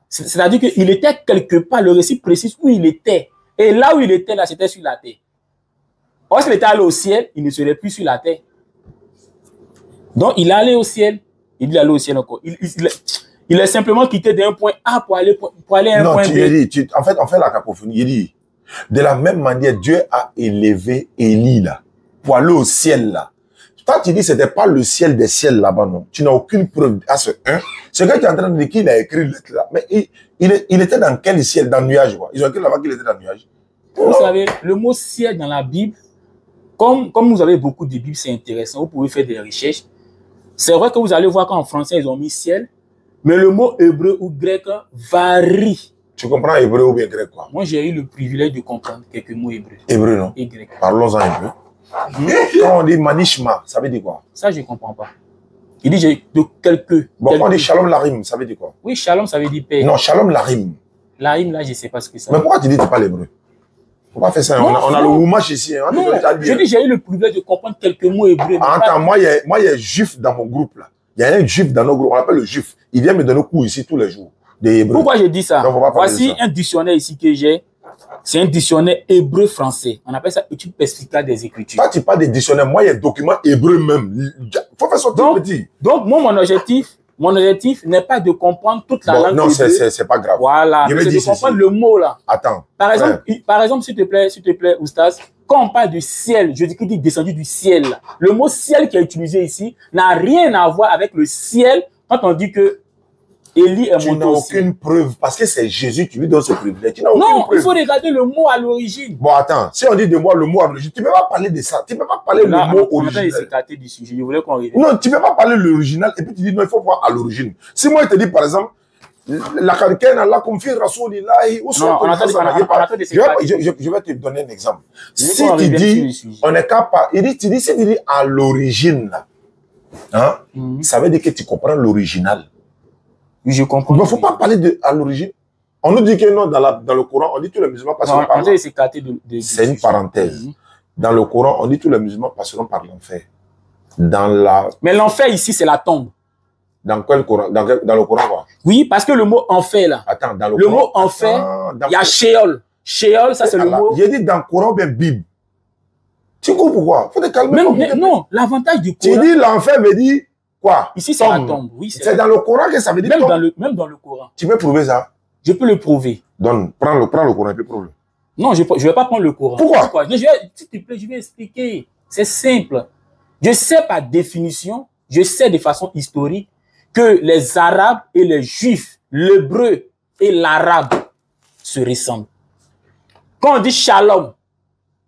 c'est-à-dire qu'il était quelque part, le récit précise où il était. Et là où il était là, c'était sur la terre. Or, s'il était allé au ciel, il ne serait plus sur la terre. Donc, il est allé au ciel. Il est allé au ciel encore. Il, il, il est simplement quitté d'un point A pour aller, pour aller à un non, point tu, B. Élie, tu, en fait, on fait la cacophonie. Il dit, de la même manière, Dieu a élevé Élie là, pour aller au ciel là. Quand tu dis que ce n'était pas le ciel des ciels là-bas, non. Tu n'as aucune preuve à ce un. C'est quand tu es en train de dire qu'il a écrit là. Mais il, il, il était dans quel ciel? Dans le nuage. Quoi. Ils ont écrit là-bas qu'il était dans le nuage. Vous non. savez, le mot ciel dans la Bible, Comme, comme vous avez beaucoup de Bibles, c'est intéressant, vous pouvez faire des recherches. C'est vrai que vous allez voir qu'en français, ils ont mis ciel, mais le mot hébreu ou grec varie. Tu comprends hébreu ou bien grec quoi? Moi, j'ai eu le privilège de comprendre quelques mots hébreux. Hébreu, non? Et grec. Parlons-en hébreu. Mmh. Quand on dit manishma, ça veut dire quoi? Ça, je ne comprends pas. Il dit j'ai de quelques. Bon, quelques... on dit shalom larim, ça veut dire quoi? Oui, shalom, ça veut dire paix. Non, shalom larim. Larim, là, je ne sais pas ce que ça veut dire. Mais pourquoi tu dis que tu parles hébreu? Faut pas faire ça. Non, on, a, on a le roumache ici. Hein, non, je dis, j'ai eu le privilège de comprendre quelques mots hébreux. Ah, attends, pas... moi, il y a un juif dans mon groupe. Là. Il y a un juif dans nos groupes. On l'appelle le juif. Il vient me donner un coup ici tous les jours. Des hébreux. Pourquoi je dis ça? Donc, voici ça. Un dictionnaire ici que j'ai. C'est un dictionnaire hébreu-français. On appelle ça étude perspicale des Écritures. Toi, tu parles des dictionnaires. Moi, il y a un document hébreu même. Faut faire sortir donc, petit. Donc, moi, mon objectif, mon objectif n'est pas de comprendre toute la bon, langue. Non, c'est pas grave. Voilà. Je vais dire de comprendre le mot là. Attends. Par exemple, ouais. par exemple, s'il te plaît, s'il te plaît, Oustaz, quand on parle de ciel, je dis qu'il dit descendu du ciel. Là. Le mot ciel qui est utilisé ici n'a rien à voir avec le ciel quand on dit que Élie est monté. Tu n'as aucune preuve parce que c'est Jésus qui lui donne ce privilège. Tu n'as aucune preuve. Non, il faut regarder le mot à l'origine. Bon, attends. Si on dit de moi le mot à l'origine, tu ne peux pas parler de ça. Tu ne peux pas parler le mot original. Du sujet. Je voulais qu'on revienne. Non, tu ne peux pas parler l'original et puis tu dis non, il faut voir à l'origine. Si moi je te dis par exemple, la quelqu'un Allah confie Rasulu là et où sont je vais te donner un exemple. Si tu dis, on est capable. Il dit, tu dis, si tu dis à l'origine là, hein, ça veut dire que tu comprends l'original. Je comprends. Mais il ne faut pas parler de, à l'origine. On nous dit que non, dans, la, dans le Coran, on dit que tous les musulmans passent par là. C'est une parenthèse. Mm-hmm. Dans le Coran, on dit que tous les musulmans passeront par l'enfer. Dans la... Mais l'enfer ici, c'est la tombe. Dans quel Coran? Dans, dans le Coran, quoi? Oui, parce que le mot enfer, là. Attends, dans le, le Coran, mot enfer, il y a Sheol. Sheol, ça c'est le mot. J'ai dit dans le Coran, ben Bible. Tu comprends pourquoi? Faut te calmer. Mais, mais, non, l'avantage du Coran. Tu dis l'enfer veut dire quoi? Ici, c'est la tombe. Oui, c'est dans le Coran que ça veut dire. Même tombe. Dans le, même dans le Coran. Tu peux prouver ça? Je peux le prouver. Donne, prends le, prends le Coran, puis prouve-le. Non, je ne vais pas prendre le Coran. Pourquoi? Pourquoi? Je, je, s'il te plaît, je vais expliquer. C'est simple. Je sais par définition, je sais de façon historique que les Arabes et les Juifs, l'hébreu et l'arabe se ressemblent. Quand on dit shalom,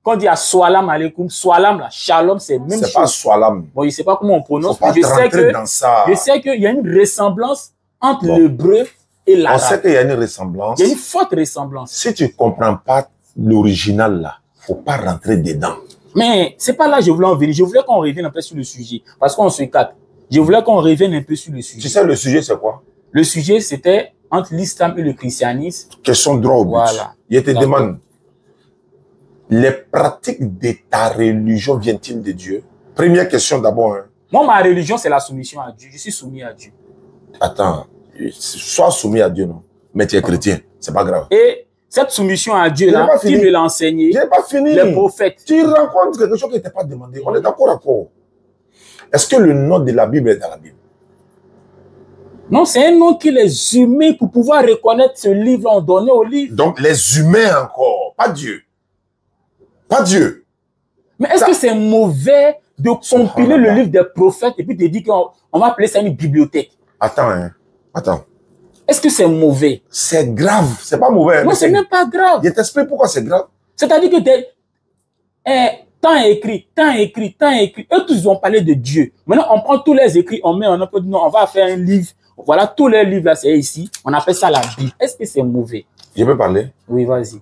quand on dit à Soualam aleikoum, Soualam là, shalom c'est même chose. C'est pas Soualam. Bon, je sais pas comment on prononce. Faut pas je sais que dans ça. Je sais qu'il y a une ressemblance entre bon. l'hébreu et l'arabe. On sait qu'il y a une ressemblance. Il y a une forte ressemblance. Si tu comprends pas l'original là, faut pas rentrer dedans. Mais c'est pas là que je voulais en venir. Je voulais qu'on revienne un peu sur le sujet. Parce qu'on se capte. Je voulais qu'on revienne un peu sur le sujet. Tu sais, le sujet, c'est quoi? Le sujet, c'était entre l'islam et le christianisme. Question droit au but. Voilà. Il te demande, les pratiques de ta religion viennent-ils de Dieu? Première question d'abord. Hein. Moi, ma religion, c'est la soumission à Dieu. Je suis soumis à Dieu. Attends, sois soumis à Dieu, non? Mais tu es chrétien, c'est pas grave. Et cette soumission à Dieu, là, qui me l'a enseigné, les prophètes. Tu rencontres quelque chose qui ne t'est pas demandé. On est d'accord, d'accord. Est-ce que le nom de la Bible est dans la Bible? Non, c'est un nom que les humains, pour pouvoir reconnaître ce livre, l'ont donné au livre. Donc, les humains encore, pas Dieu. Pas Dieu. Mais est-ce ça... que c'est mauvais de compiler le livre des prophètes et puis de dire qu'on va appeler ça une bibliothèque? Attends, hein. Attends. Est-ce que c'est mauvais? C'est grave. C'est pas mauvais. Non, c'est même pas grave. Je t'explique pourquoi c'est grave. C'est-à-dire que des... Eh, tant écrit, tant écrit, tant écrit. Eux tous ont parlé de Dieu. Maintenant, on prend tous les écrits, on met, on peut dire, non, on va faire un livre. Voilà, tous les livres, là, c'est ici. On appelle ça la Bible. Est-ce que c'est mauvais? Je peux parler? Oui, vas-y.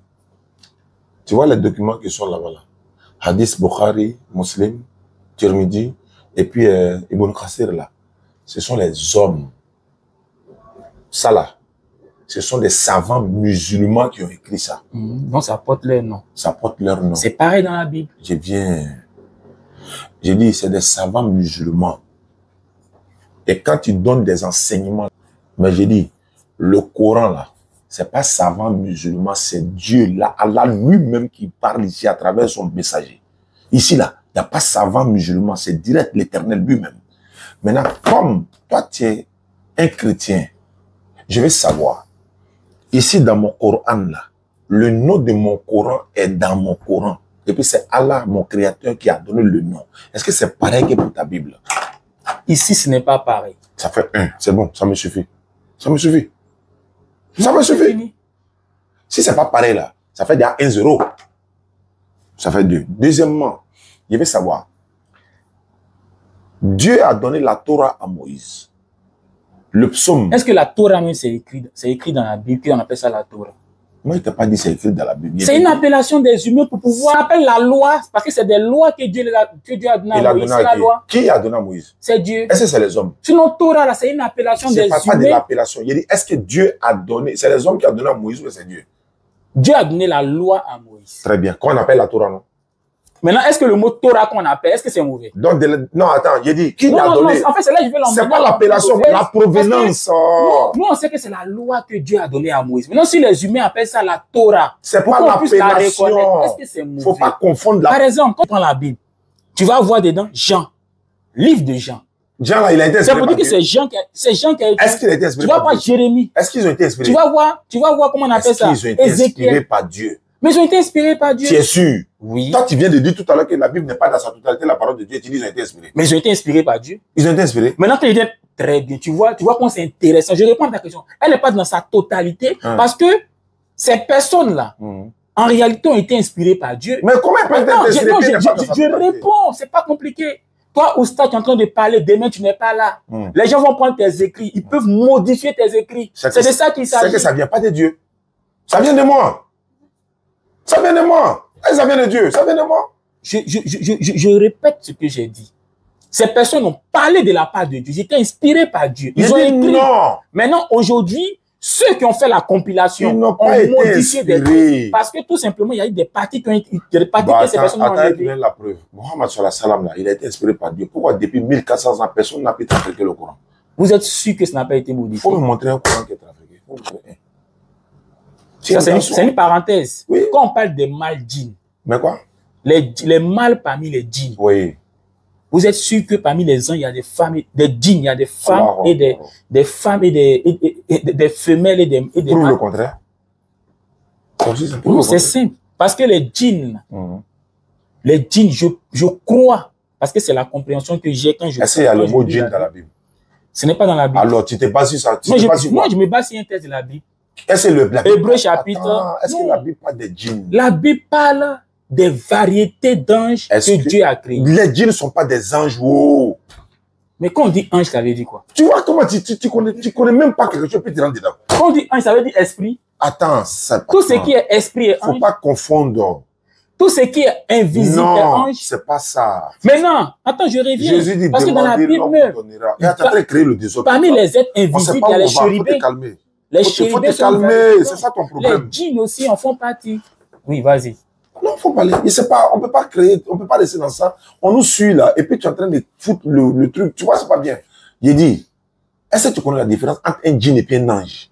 Tu vois les documents qui sont là-bas, là. Hadith, Bukhari, Muslim, Tirmidhi, et puis euh, Ibn Kassir, là. Ce sont les hommes. Ça là, ce sont des savants musulmans qui ont écrit ça. Mmh, donc ça porte leur nom. Ça porte leur nom. C'est pareil dans la Bible. J'ai bien... J'ai dit, c'est des savants musulmans. Et quand tu donnes des enseignements, mais j'ai dit, le Coran là, c'est pas savant musulman, c'est Dieu là, Allah lui-même qui parle ici à travers son messager. Ici là, il n'y a pas savant musulman, c'est direct l'Éternel lui-même. Maintenant, comme toi tu es un chrétien, je vais savoir, ici dans mon Coran, là, le nom de mon Coran est dans mon Coran. Et puis c'est Allah, mon créateur, qui a donné le nom. Est-ce que c'est pareil que pour ta Bible? Ici, ce n'est pas pareil. Ça fait un, c'est bon, ça me suffit. Ça me suffit. Ça non, me suffit. Fini. Si c'est pas pareil, là, ça fait déjà un zéro. Ça fait deux. Deuxièmement, je vais savoir, Dieu a donné la Torah à Moïse. Le psaume. Est-ce que la Torah même c'est écrit, c'est écrit dans la Bible, on appelle ça la Torah? Moi, je ne t'ai pas dit c'est écrit dans la Bible. C'est une appellation des humains pour pouvoir appeler la loi, parce que c'est des lois que Dieu, que Dieu a donné à Moïse. C'est la loi. Qui a donné à Moïse? C'est Dieu. Est-ce que c'est les hommes? Sinon, Torah, là, c'est une appellation des humains. C'est pas de l'appellation. Il dit, est-ce que Dieu a donné? C'est les hommes qui ont donné à Moïse ou c'est Dieu? Dieu a donné la loi à Moïse. Très bien. Qu'on appelle la Torah, non? Maintenant, est-ce que le mot Torah qu'on appelle, est-ce que c'est mauvais? Donc, de, non, attends, j'ai dit, qui l'a donné? Non, en fait, c'est là que je vais l'emmener. C'est pas l'appellation, la provenance. Que, nous, on sait que c'est la loi que Dieu a donnée à Moïse. Maintenant, si les humains appellent ça la Torah, c'est pas l'appellation. La est-ce que c'est mauvais? Faut pas confondre la... Par exemple, quand on prend la Bible, tu vas voir dedans Jean, livre de Jean. Jean, là, il a été inspiré. Ça veut dire que c'est Jean qui a, c'est Jean qui a été... Est-ce qu'il a été inspiré? Tu vas voir Jérémie. Est-ce qu'ils ont été inspirés? Tu vas voir, tu vas voir comment on appelle ça. Est-ce qu'ils ont été inspirés par Dieu? Mais ils ont été inspirés par Dieu. Tu es sûr? Oui. Toi, tu viens de dire tout à l'heure que la Bible n'est pas dans sa totalité la parole de Dieu. Tu dis qu'ils ont été inspirés. Mais ils ont été inspirés par Dieu. Ils ont été inspirés. Maintenant, tu dis très bien. Tu vois, tu vois comment c'est intéressant. Je réponds à ta question. Elle n'est pas dans sa totalité hum. parce que ces personnes-là, hum. en réalité, ont été inspirées par Dieu. Mais comment elles peuvent être inspirées? Je, je, je, je réponds. C'est pas compliqué. Toi, Oustaz, tu es en train de parler, demain, tu n'es pas là. Hum. Les gens vont prendre tes écrits. Ils hum. peuvent modifier tes écrits. C'est de ça qu'il s'agit. C'est que ça vient pas de Dieu. Ça vient de moi. Ça vient de moi. Ça vient de Dieu. Ça vient de moi. Je, je, je, je, je répète ce que j'ai dit. Ces personnes ont parlé de la part de Dieu. Ils étaient inspirés par Dieu. Ils ont écrit. Non. Maintenant, aujourd'hui, Ceux qui ont fait la compilation ont modifié des trucs. Parce que tout simplement, il y a eu des parties qui ont été... Des parties bah, que ces personnes attends, ont attends, il y a la preuve. Mohammed sallallahu alayhi wa sallam, là, il a été inspiré par Dieu. Pourquoi depuis mille quatre cents ans, personne n'a pu trafiquer le Coran? Vous êtes sûr que ça n'a pas été modifié? Il faut me montrer un Coran qui est trafiqué. Faut me montrer un. C'est une, une parenthèse. Oui. Quand on parle des mâles djinns. Mais quoi? Les, les mâles parmi les djinns. Oui. Vous êtes sûr que parmi les hommes, il y a des femmes, des djinns, il y a des femmes Allah, et des, des femmes et des, et, et, et, et des femelles et des, et des mâles. Le contraire. C'est simple. Parce que les djinns, mm-hmm. les djinns, je, je crois, parce que c'est la compréhension que j'ai quand je... Est-ce qu'il y a le mot djinn dans la Bible? Ce n'est pas dans la Bible. Alors, tu t'es basé sur ça? Non, je, sur moi, je me base sur un texte de la Bible. Est-ce que le Hébreu chapitre... Est-ce que la Bible parle des djinns? La Bible parle... des variétés d'anges que, que Dieu a créées. Les djinns ne sont pas des anges. Wow. Mais quand on dit ange, ça veut dire quoi? Tu vois comment tu, tu, tu, connais, tu connais même pas quelque chose, puis tu rentres dedans. Quand on dit ange, ça veut dire esprit. Attends, ça pas. Tout ce qui est esprit est ange. Il ne faut pas confondre. Tout ce qui est invisible non, est ange. Non, c'est pas ça. Mais non, attends, je reviens. Jésus dit, parce que dans la Bible même, il a créé le désordre. Parmi les êtres invisibles, il y a les chérubins. Les chérubins, il faut te calmer. C'est ça ton problème. Les djinns aussi en font partie. Oui, vas-y. Non, faut parler. Il sait pas, on peut pas créer, on peut pas laisser dans ça. On nous suit là, et puis tu es en train de foutre le, le truc. Tu vois, c'est pas bien. J'ai dit, est-ce que tu connais la différence entre un djinn et un ange?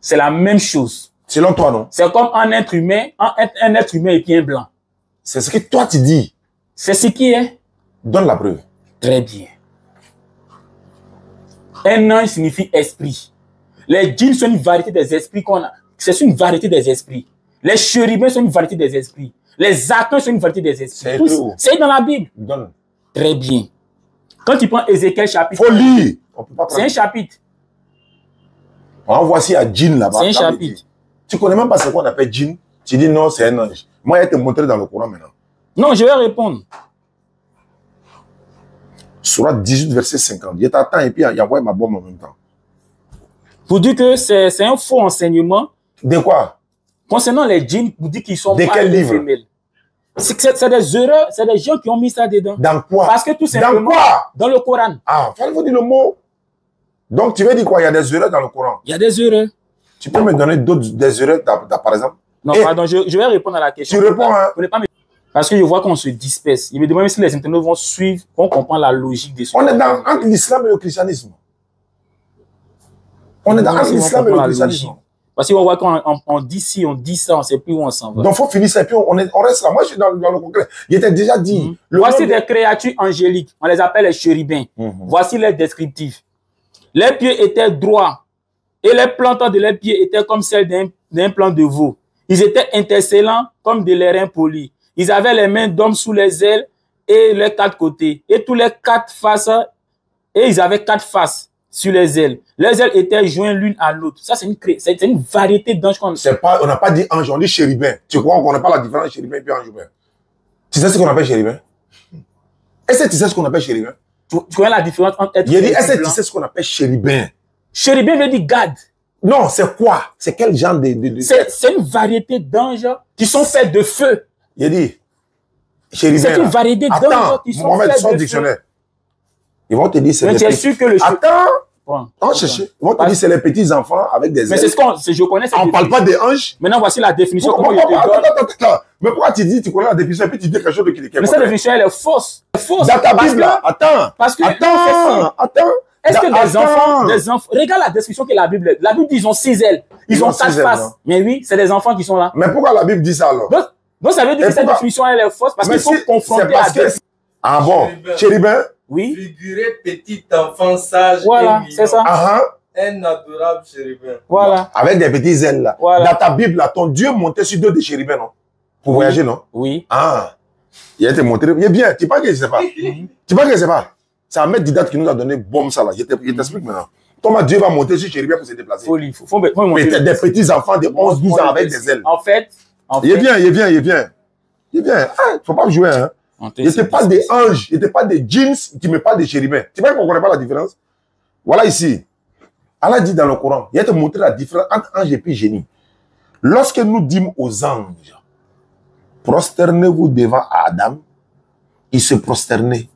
C'est la même chose. Selon toi, non? C'est comme un être humain, un, un être humain et puis un blanc. C'est ce que toi tu dis. C'est ce qui est. Donne la preuve. Très bien. Un ange signifie esprit. Les djinns sont une variété des esprits qu'on a. C'est une variété des esprits. Les chérubins sont une variété des esprits. Les archanges sont une variété des esprits. C'est dans la Bible. Donne. Très bien. Quand tu prends Ézéchiel chapitre... Faut lire. C'est un chapitre. En voici à djinn là-bas. C'est un là chapitre. Tu connais même pas ce qu'on appelle djinn. Tu dis non, c'est un ange. Moi, je vais te montrer dans le Coran maintenant. Non, je vais répondre. Surat dix-huit, verset cinquante. Je t'attends et puis il envoie ma bombe en même temps. Pour dire que c'est un faux enseignement. De quoi? Concernant les djinns, vous dites qu'ils sont de quel livre? C'est des erreurs, c'est des gens qui ont mis ça dedans. Dans quoi? Parce que tout simplement, dans quoi? Dans le Coran. Ah, fallait-vous dire le mot? Donc tu veux dire quoi? Il y a des erreurs dans le Coran. Il y a des erreurs. Tu peux me donner d'autres des erreurs, t as, t as, par exemple? Non, et pardon, je, je vais répondre à la question. Tu réponds, hein? Pas me... Parce que je vois qu'on se disperse. Il me demande si les internautes vont suivre, qu'on comprend la logique de ce On est dans entre l'islam et le christianisme. On est dans entre l'islam et le christianisme. Parce qu'on voit qu'on on, on dit ci, on dit ça, on ne sait plus où on s'en va. Donc, il faut finir ça et puis on, est, on reste là. Moi, je suis dans, dans le concret. Il t'a déjà dit. Mm-hmm. le Voici des de... créatures angéliques. On les appelle les chérubins. Mm-hmm. Voici les descriptifs. Les pieds étaient droits et les plantants de leurs pieds étaient comme celles d'un plant de veau. Ils étaient intercellants comme de l'airain poli. Ils avaient les mains d'hommes sous les ailes et les quatre côtés. Et tous les quatre faces, et ils avaient quatre faces. Sur les ailes. Les ailes étaient jointes l'une à l'autre. Ça, c'est une, une variété d'anges. On n'a pas dit ange, on dit chérubin. Tu crois qu'on n'a pas la différence chérubin et puis ange-ben? Tu sais ce qu'on appelle chérubin? Est-ce que tu sais ce qu'on appelle chérubin? Tu, tu connais la différence entre être... Il dit, est-ce que tu sais ce qu'on appelle chérubin? Chérubin veut dire garde. Non, c'est quoi? C'est quel genre de... de, de... C'est une variété d'anges qui sont faits de feu. Il dit, chérubin... C'est une variété d'anges qui sont faits de feu. Attends, dictionnaire. Ils vont te dire c'est les petits. Que le Attends, bon, bon, chercher. Ils vont te dire c'est les petits enfants avec des ailes. Mais c'est ce qu'on, je connais. On ne parle pas des anges. Maintenant voici la définition. Bon, bon, bon, attends, attends, attends. Mais pourquoi tu dis tu connais la définition et puis tu dis quelque chose de qui est... Mais cette définition elle est fausse. Fausse. Dans ta Bible là, attends. Parce que attends, attends. Est-ce que des enfants, des enfants, regarde la description que la Bible. La Bible dit ils ont six ailes, ils ont quatre faces. Mais oui, c'est des enfants qui sont là. Mais pourquoi la Bible dit ça alors? Donc ça veut dire que cette définition elle est fausse parce qu'il faut confronter à deux. Ah bon, chérubin. Oui. Figurer petit enfant sage voilà, et mignon. Ça. Uh -huh. Un adorable chérubin. Voilà. Avec des petits ailes là. Voilà. Dans ta Bible là, ton Dieu montait sur deux des chérubins, non? Pour oui. voyager, non? Oui. Ah. Il a été monté. Il est bien. Tu parles que je sais pas. Tu parles que je sais pas. C'est un maître didacte qui nous a donné bombe ça là. Je t'explique maintenant. Thomas, Dieu va monter sur chérubin pour se déplacer. Folie. Faut, faut, faut monter. Des petits enfants de onze douze ans avec des ailes. En fait. En il est bien, il est bien, il est bien. Il est bien. Ah, faut pas me jouer, hein. Il n'était pas des anges, il n'était pas des djinns, tu ne mets pas des chérubins. Tu vois qu'on ne connaît pas la différence? Voilà ici. Allah dit dans le Coran, il a te montré la différence entre ange et puis génie. Lorsque nous dîmes aux anges, prosternez-vous devant Adam, il se prosternait,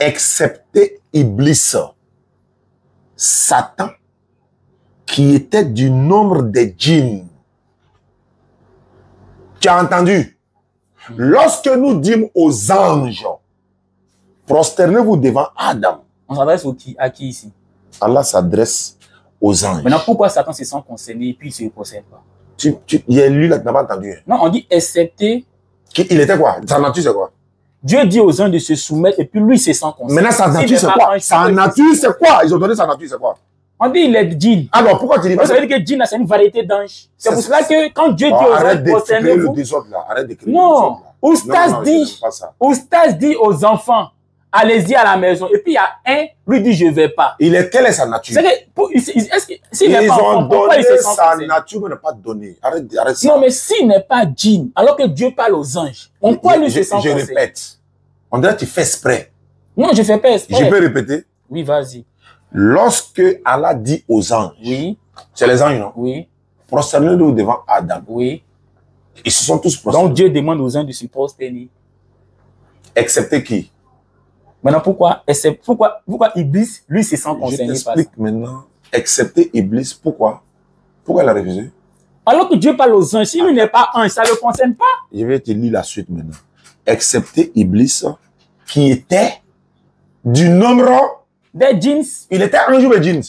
excepté Iblis, Satan, qui était du nombre des djinns. Tu as entendu? Lorsque nous dîmes aux anges, prosternez-vous devant Adam. On s'adresse à qui ici? Allah s'adresse aux anges. Maintenant, pourquoi Satan se sent concerné et puis il ne se procède pas? Tu, tu, il y a lui là, tu n'as pas entendu. Non, on dit excepté. Qui, il était quoi? Sa nature, c'est quoi? Dieu dit aux uns de se soumettre et puis lui, il se sent concerné. Maintenant, sa nature, c'est quoi? Sa nature, c'est quoi? Ils ont donné sa nature, c'est quoi? On dit il est djinn. Alors, pourquoi tu dis pas ça? Ça veut dire que djinn, c'est une variété d'ange. C'est pour cela que quand Dieu dit aux anges, procédez-vous. Arrête de créer le désordre là. Arrête de créer le désordre là. Non, Oustaz dit, Oustaz dit aux enfants, allez-y à la maison. Et puis il y a un, lui dit je ne vais pas. Il est, quelle est sa nature? S'il n'est pas enfant, pourquoi il se sent concerné? Ils ont donné sa nature, mais ne pas donné. Arrête, arrête ça. Non, mais s'il n'est pas djinn, alors que Dieu parle aux anges, on croit lui se sent concerné. Je répète. On dirait que tu fais exprès. Non, je ne fais pas exprès. Je peux répéter? Oui, vas-y. Lorsque Allah dit aux anges, oui. C'est les anges, non? Oui. Prosternez-vous devant Adam. Oui. Ils se sont tous prosternés. Donc Dieu demande aux anges de se prosterner. Excepté qui? Maintenant, pourquoi, pourquoi, pourquoi Iblis, lui, se sent concerné par ça? Je t'explique maintenant. Excepté Iblis, pourquoi? Pourquoi il a refusé? Alors que Dieu parle aux anges, si lui n'est pas ange, ça ne le concerne pas. Je vais te lire la suite maintenant. Excepté Iblis, qui était du nombre... des jeans. Il était un jour de jeans.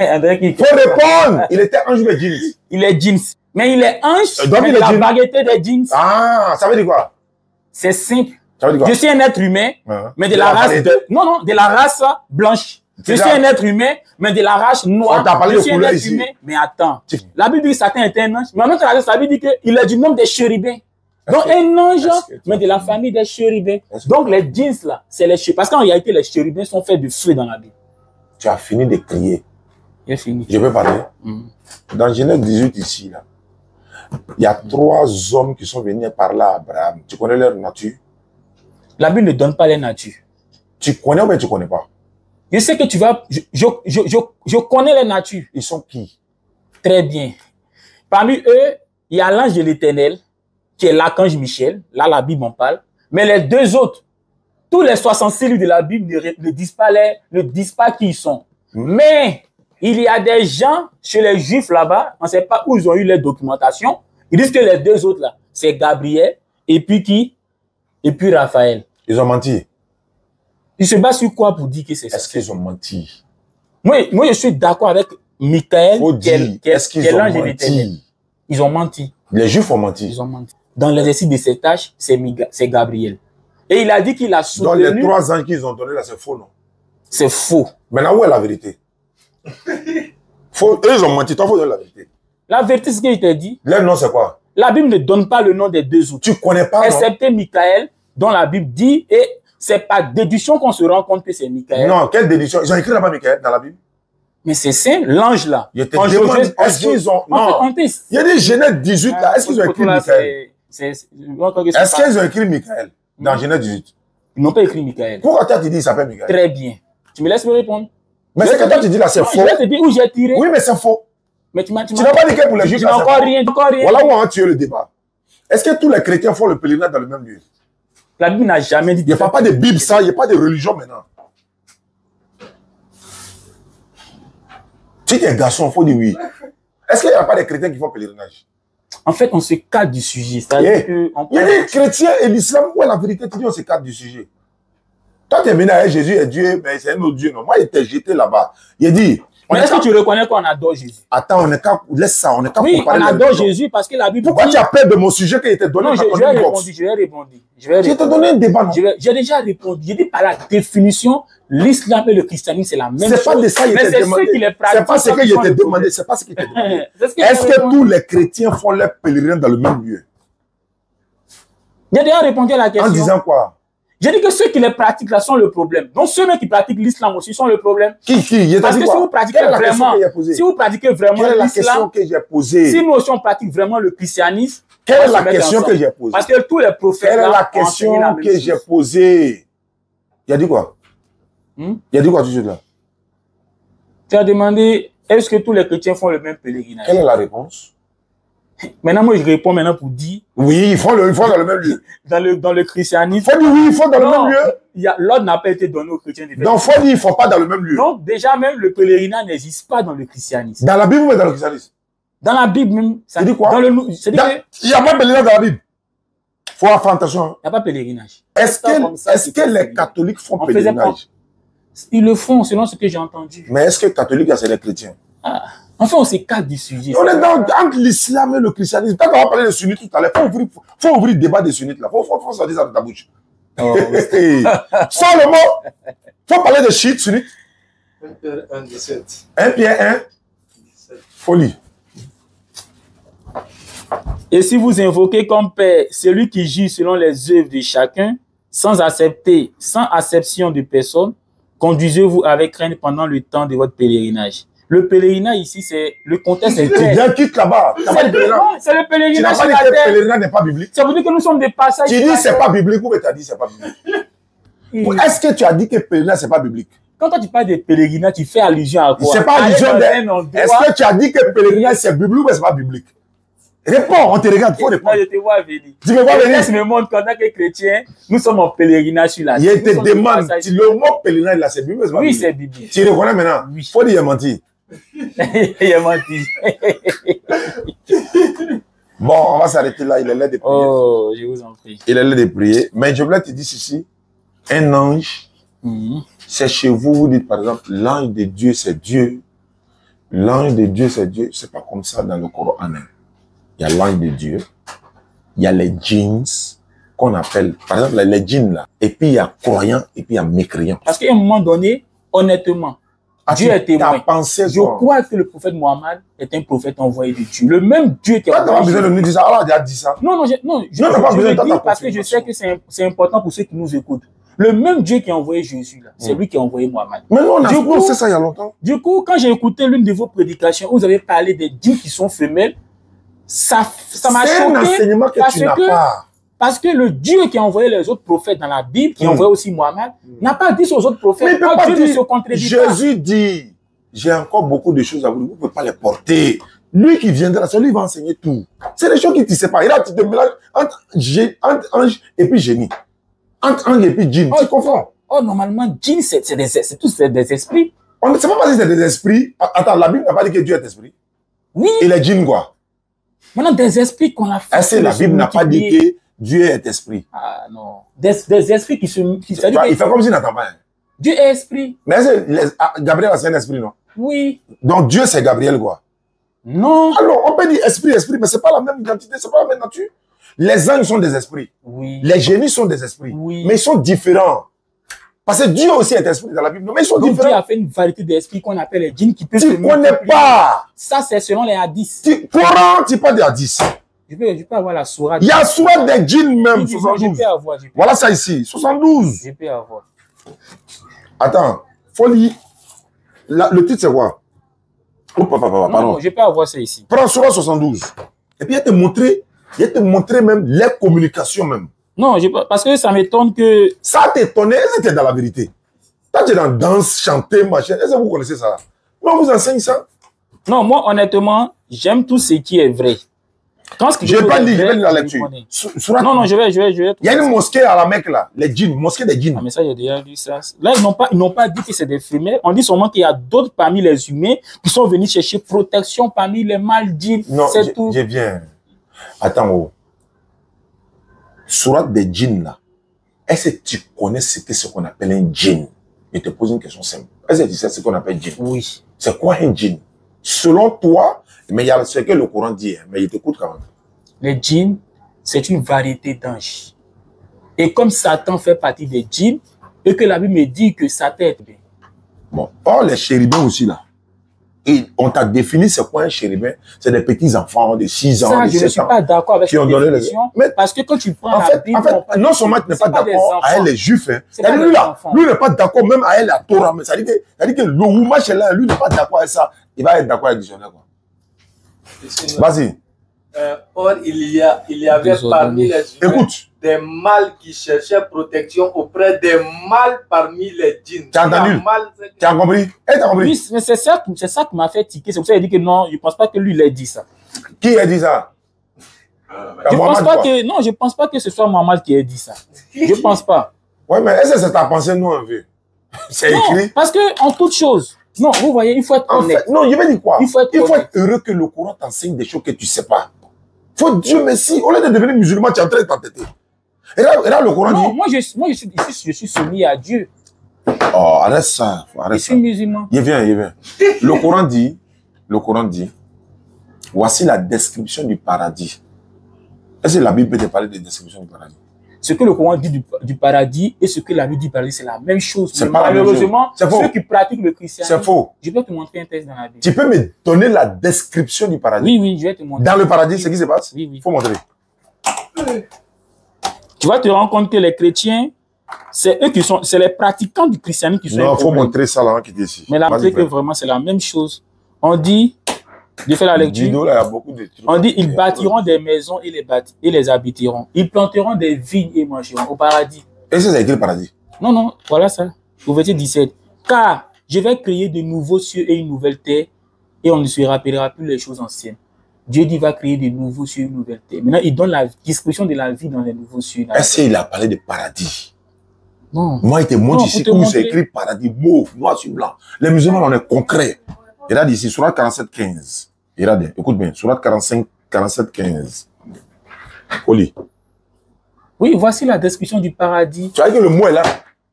Il faut répondre. Il était un jour de jeans. Il est jeans. Mais il est ange. Donc il est la variété des jeans. Ah, ça veut dire quoi? C'est simple. Ça veut dire quoi? Je suis un être humain, ah, mais de, de la, la race... De... Non, non, de la race blanche. Je suis un être humain, mais de la race noire. On t'a parlé de couleur ici. Humain, mais attends. La Bible dit que Satan était un ange. Mais en même temps, la Bible dit qu'il est du nombre des chérubins. Donc, un ange, mais de la famille des chérubins. Donc, les jeans, là, c'est les chérubins. Parce qu'en réalité, les chérubins sont faits de feu dans la Bible. Tu as fini de crier. J'ai fini. Je peux parler. Mm. Dans Genèse dix-huit, ici, là, il y a mm. trois hommes qui sont venus parler à Abraham. Tu connais leur nature? La Bible ne donne pas les natures. Tu connais ou bien tu ne connais pas? Je sais que tu vas... Je, je, je, je, je connais les natures. Ils sont qui? Très bien. Parmi eux, il y a l'ange de l'Éternel, qui est l'archange Michel, là la Bible en parle, mais les deux autres, tous les soixante-six livres de la Bible ne, ne, disent, pas les, ne disent pas qui ils sont. Mmh. Mais il y a des gens chez les Juifs là-bas, on ne sait pas où ils ont eu leur documentation, ils disent que les deux autres là, c'est Gabriel et puis qui? Et puis Raphaël. Ils ont menti. Ils se basent sur quoi pour dire que c'est ça? Est-ce qu'ils ont menti? Moi, moi je suis d'accord avec Michael, quel, quel, est-ce qu'ils ont menti? Ils ont menti. Les Juifs ont menti. Ils ont menti. Dans l'exercice de ses tâches, c'est Gabriel. Et il a dit qu'il a soutenu... Dans les trois ans qu'ils ont donné là, c'est faux, non? C'est faux. Maintenant, où est la vérité? Faux. Eux, ils ont menti. Toi, il faut donner la vérité. La vérité, c'est ce que je t'ai dit. Le nom, c'est quoi? La Bible ne donne pas le nom des deux autres. Tu connais pas, excepté Michael, dont la Bible dit, et c'est par déduction qu'on se rend compte que c'est Michael. Non, quelle déduction? Ils ont écrit là-bas Michael dans la Bible? Mais c'est simple, l'ange là. Je te demande, est-ce qu'ils ont... Non, il y a des Genèse dix-huit là, est-ce qu'ils ont écrit Michael? Est-ce qu'ils ont écrit Michael dans Genèse dix-huit? Ils n'ont pas écrit Michael. Pourquoi toi tu dis qu'il s'appelle Michael? Très bien. Tu me laisses me répondre. Mais ce que toi tu dis là, c'est faux. Je vais te dire où j'ai tiré. Oui, mais c'est faux. Mais tu n'as pas dit que pour les Juifs, là, c'est faux. Encore rien, encore rien. Voilà où on a tué le débat. Est-ce que tous les chrétiens font le pèlerinage dans le même lieu? La Bible n'a jamais dit... Il n'y a pas de Bible, ça. Il n'y a pas de religion maintenant. Si tu es garçon, il faut dire oui. Est-ce qu'il n'y a pas des chrétiens qui font pèlerinage? En fait, on se cadre du sujet. Ça yeah. que on... Il y a des chrétiens et l'islam, où la vérité, tu dis, on se cadre du sujet. Toi, tu es venu avec Jésus et Dieu, mais c'est un autre Dieu. Non. Moi, il était jeté là-bas. Il dit... Mais est-ce est que tu reconnais qu'on adore Jésus? Attends, on est qu'à... Laisse ça, on est qu'à... Oui, on adore Jésus parce que la Bible... Pourquoi dit... tu as peur de mon sujet qui était donné? Non, je, je, vais répondu, je vais répondre. Je vais répondre. Je te donné un débat, non? J'ai déjà répondu. J'ai dit par la définition, l'islam et le christianisme, c'est la même chose. C'est pas de ça qu'il était demandé. C'est pas ce que je t'ai demandé. C'est pas ce qu'il était demandé. Est-ce que tous les chrétiens font leur pèlerinage dans le même lieu? J'ai déjà répondu à la question. En disant quoi? J'ai dit que ceux qui les pratiquent là sont le problème. Donc ceux qui pratiquent l'islam aussi sont le problème. Qui, qui? Parce que si vous pratiquez vraiment, si vous pratiquez vraiment l'islam, si nous aussi on pratique vraiment le christianisme, quelle est la question que j'ai posée? Parce que tous les prophètes. Quelle est la question que j'ai posée? Il a dit quoi? Hmm? Il a dit quoi tout de suite là? Tu as demandé est-ce que tous les chrétiens font le même pèlerinage? Quelle est la réponse? Maintenant, moi, je réponds maintenant pour dire... Oui, il faut, le, il faut dans le même lieu. Dans le, dans le christianisme... Il faut dire oui, il faut dans non, le même lieu. L'ordre n'a pas été donné aux chrétiens. Donc, il faut dire il ne faut pas dans le même lieu. Donc, déjà même, le pèlerinage n'existe pas dans le christianisme. Dans la Bible ou dans le christianisme? Dans la Bible même. Ça dit quoi? Il n'y a pas de pèlerinage dans la Bible. Il faut faire attention. Il n'y a pas de pèlerinage. Est-ce que, est-ce que les catholiques font pèlerinage? Ils le font, selon ce que j'ai entendu. Mais est-ce que les catholiques, c'est les chrétiens? Ah. Enfin, on s'écarte du sujet. On est dans, entre l'islam et le christianisme. Quand on va parler des sunnites tout à l'heure, il faut ouvrir le débat des sunnites. Il faut, faut, faut sortir ça de ta bouche. Oh, oui. Sans le mot, il faut parler de chiites, sunnites. un Pierre un, dix-sept. un Pierre un. Folie. Et si vous invoquez comme père celui qui gît selon les œuvres de chacun, sans accepter, sans acception de personne, conduisez-vous avec crainte pendant le temps de votre pèlerinage. Le pèlerinage ici, c'est le contexte est clair. Tu viens quitte là-bas. C'est le pèlerinage. Tu n'as pas dit que le pèlerinage n'est pas biblique. Ça veut dire que nous sommes des passages. Tu dis c'est pas biblique. Ou tu as dit c'est pas biblique? Est-ce que tu as dit que le pèlerinage c'est pas biblique? Quand tu parles de pèlerinage, tu fais allusion à quoi? C'est pas allusion. Est-ce que tu as dit que le pèlerinage c'est biblique ou c'est pas biblique? Réponds, on te regarde, faut répondre. Je te vois venir. Tu me vois venir. Tu me montres qu'en tant que chrétien, nous sommes en pèlerinage sur la terre. Il te demande, le mot pèlerinage là, c'est biblique ou c'est pas biblique? Oui, c'est biblique. Tu reconnais maintenant? Oui. Faut dire menti. Il a menti. Bon, on va s'arrêter là. Il est l'heure de prier. Oh, je vous en prie. Il est l'heure de prier. Mais je voulais te dire ceci. Un ange, mm-hmm. c'est chez vous. Vous dites par exemple, l'ange de Dieu, c'est Dieu. L'ange de Dieu, c'est Dieu. C'est pas comme ça dans le Coran. Il y a l'ange de Dieu. Il y a les djinns qu'on appelle, par exemple, les djinns là. Et puis il y a croyants et puis il y a mécréants. Parce qu'à un moment donné, honnêtement, Dieu est témoin. Je crois que le prophète Mohammed est un prophète envoyé de Dieu. Le même Dieu qui a... Tu n'as pas besoin de me dire ça. Allah a dit ça. Non, non, je, non, je, non, je, pas je besoin de parce que je sais que c'est important pour ceux qui nous écoutent. Le même Dieu qui a envoyé Jésus, là, c'est mm. lui qui a envoyé Mohammed. Mais non, on a prononcé ça il y a longtemps. Du coup, quand j'ai écouté l'une de vos prédications, où vous avez parlé des dieux qui sont femelles, ça m'a ça choqué. C'est un enseignement que tu n'as pas. Parce que le Dieu qui a envoyé les autres prophètes dans la Bible, qui a mmh. envoyé aussi Mohammed, n'a pas dit aux autres prophètes. Mais pas Dieu dire, ne se contredit Jésus pas. dit, j'ai encore beaucoup de choses à vous, vous ne pouvez pas les porter. Lui qui viendra, celui va enseigner tout. C'est des choses qui te séparent. Il a tu te mélanges entre, entre ange et puis génie. Entre ange et puis djinn. Oh, tu confonds. Oh, normalement, djinn, c'est tous des esprits. On ne sait pas parce que c'est des esprits. Attends, la Bible n'a pas dit que Dieu est esprit. Oui. Et les djinns, quoi. Maintenant, des esprits qu'on a fait. Est-ce que la Bible n'a pas dit que Dieu est esprit? Ah non. Des, des esprits qui se... Qui, ça bah, il fait comme s'il n'entend pas. Dieu est esprit. Mais est, les, ah, Gabriel, c'est un esprit, non? Oui. Donc Dieu, c'est Gabriel, quoi? Non. Alors, on peut dire esprit, esprit, mais ce n'est pas la même identité, ce n'est pas la même nature. Les anges sont des esprits. Oui. Les génies sont des esprits. Oui. Mais ils sont différents. Parce que Dieu aussi est esprit dans la Bible. Mais ils sont donc différents. Dieu a fait une variété d'esprits qu'on appelle les djinns qui peuvent... Tu ne connais pas. Ça, c'est selon les hadiths. Tu, Coran, tu parles des hadiths. Je peux, je peux avoir la sourate. Il y a sourate des djinns même, soixante-douze. Je peux avoir, je peux. Voilà ça ici, soixante-douze. Je peux avoir. Attends, folie. La, le titre c'est quoi? Oh, papa, papa, non, pardon. Je peux avoir ça ici. Prends sourate soixante-douze. Et puis il va te montrer, il va te montrer même les communications même. Non, je peux, parce que ça m'étonne que... Ça t'étonnait, c'était dans la vérité. Quand tu es dans danse, chanter, machin, est-ce que vous connaissez ça? Moi, on vous enseigne ça? Non, moi, honnêtement, j'aime tout ce qui est vrai. Quand je vais pas lire, je vais lire la lecture. Non, non, je vais, je vais, je vais. Il y a une mosquée à la Mecque là, les djinns, mosquée des djinns. Ah, mais ça, j'ai déjà lu ça. Là, ils n'ont pas, ils n'ont pas dit que c'est des femelles. On dit seulement qu'il y a d'autres parmi les humains qui sont venus chercher protection parmi les mâles djinns. Non, c'est tout. Je viens. Attends, oh. Sourate des djinns là. Est-ce que tu connais ce que ce qu'on appelle un djinn? Je te pose une question simple. Est-ce que tu sais ce qu'on appelle djinn? Oui. C'est quoi un djinn? Selon toi, mais il y a ce que le Coran dit, mais il t'écoute quand même. Les djinns, c'est une variété d'anges. Et comme Satan fait partie des djinns, et que la Bible me dit que Satan est bien. Bon, or les chérubins aussi là. Et on t'a défini c'est quoi un chérubin? C'est des petits enfants de six ans, de sept ans. Je ne suis pas d'accord avec cette définition. Les... Parce que quand tu prends en fait, la Bible, en fait, non seulement tu n'es pas, pas d'accord avec les juifs, hein. Pas lui, là, lui n'est pas d'accord même avec la Torah. Mais ça veut dire que, que le Roumache là, lui n'est pas d'accord avec ça. Il va être d'accord avec le dictionnaire. Vas-y. Euh, or, il y, a, il y avait Désolé. parmi les humains Écoute. des mâles qui cherchaient protection auprès des mâles parmi les djinns. Tu as entendu? Tu as compris? Eh, tu as compris? Oui, mais c'est ça, ça qui m'a fait tiquer. C'est pour ça qu'il dit que non, je ne pense pas que lui, il ait dit ça. Qui a dit ça? Je pense pas que, non, je pense pas que ce soit Mohamed qui ait dit ça. Je pense pas. Oui, mais est-ce que c'est ta pensée, nous, en fait? C'est écrit. Parce que, en toute chose, non, vous voyez, il faut être honnête. En fait, non, je veux dire quoi? Il faut être, il faut être heureux que le Coran t'enseigne des choses que tu ne sais pas. Faut, Dieu merci, au lieu de devenir musulman, tu es en train de t'entêter. Et là, et là, le Coran non, dit. Non, moi, je, moi je, suis, je, suis, je suis soumis à Dieu. Oh, arrête ça. Arrête je ça. suis musulman. Il vient, il vient. Le Coran dit, le Coran dit, voici la description du paradis. Est-ce que la Bible peut te parler de description du paradis? Ce que le Coran dit du, du paradis et ce que la Bible dit du paradis, c'est la même chose. Mais pas malheureusement, la même chose. Ceux qui pratiquent le christianisme, c'est faux. Je peux te montrer un texte dans la Bible. Tu peux me donner la description du paradis? Oui, oui, je vais te montrer. Dans le paradis, c'est ce qui se passe? Oui, oui. Faut montrer. Tu vas te rendre compte que les chrétiens, c'est eux qui sont, c'est les pratiquants du christianisme qui sont. Non, il faut montrer ça là, qui est ici. Mais la preuve que vraiment, c'est la même chose. On dit, de faire la lecture, là, il y a beaucoup de trucs. On dit, ils bâtiront des maisons et les, et les habiteront. Ils planteront des vignes et mangeront au paradis. Et ça, c'est écrit le paradis? Non, non, voilà ça. Au verset dix-sept. Car je vais créer de nouveaux cieux et une nouvelle terre, et on ne se rappellera plus les choses anciennes. Dieu dit, va créer de nouveaux cieux et une nouvelle terre. Maintenant, il donne la description de la vie dans les nouveaux cieux. Est-ce qu'il a parlé de paradis? Non. Moi, il te montre ici où c'est écrit paradis, mauve, noir sur blanc. Les musulmans, on est concret. Il a dit ici, Sourate quarante-sept, quinze. Regardez, écoute bien, Sourate quarante-cinq, quarante-sept, quinze. Oli. Oui, voici la description du paradis. Tu as dit que le mot est là.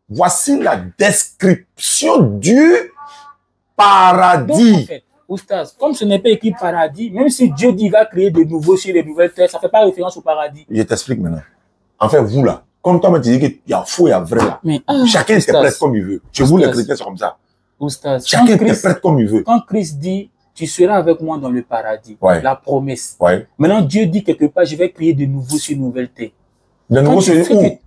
Voici la description du paradis. Donc, en fait, Oustaz, comme ce n'est pas écrit paradis, même si Dieu dit qu'il va créer de nouveaux cieux, de nouvelles terres, ça ne fait pas référence au paradis. Je t'explique maintenant. En fait, vous là, comme toi, tu dis qu'il y a faux et il y a vrai là. Mais, ah, chacun interprète comme il veut. Chez vous, les chrétiens, c'est comme ça. Oustaz, chacun interprète comme il veut. Quand Christ dit, tu seras avec moi dans le paradis. Ouais. La promesse. Ouais. Maintenant, Dieu dit quelque part, je vais créer de nouveaux sur une nouvelle terre. De nouveaux sur une nouvelle terre.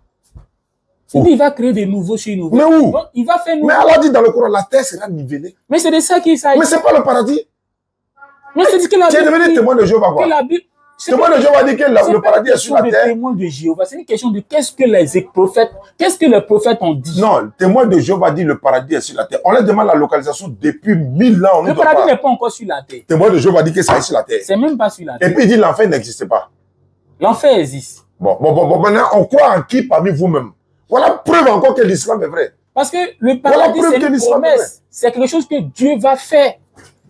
Il va créer de nouveaux sur une nouvelle terre. Mais où? Donc, il va faire nouveau. Mais Allah dit dans le Coran, la terre sera nivelée. Mais c'est de ça qu'il s'agit. Mais c'est pas le paradis. Mais c'est que la Bible. Tu es devenu témoin de Jéhovah, quoi. Témoin de Jéhovah dit que la, le paradis est sur la terre. Témoin de Jéhovah, c'est une question de qu'est-ce que les prophètes, qu'est-ce que les prophètes ont dit. Non, témoin de Jéhovah dit le paradis est sur la terre. On leur demande la localisation depuis mille ans. On le paradis n'est pas encore sur la terre. Témoin de Jéhovah dit que ça est sur la terre. C'est même pas sur la terre. Et puis il dit l'enfer n'existe pas. L'enfer existe. Bon, bon, bon, bon, maintenant on croit en qui parmi vous-même. Voilà preuve encore que l'islam est vrai. Parce que le paradis voilà c'est une promesse. C'est quelque chose que Dieu va faire,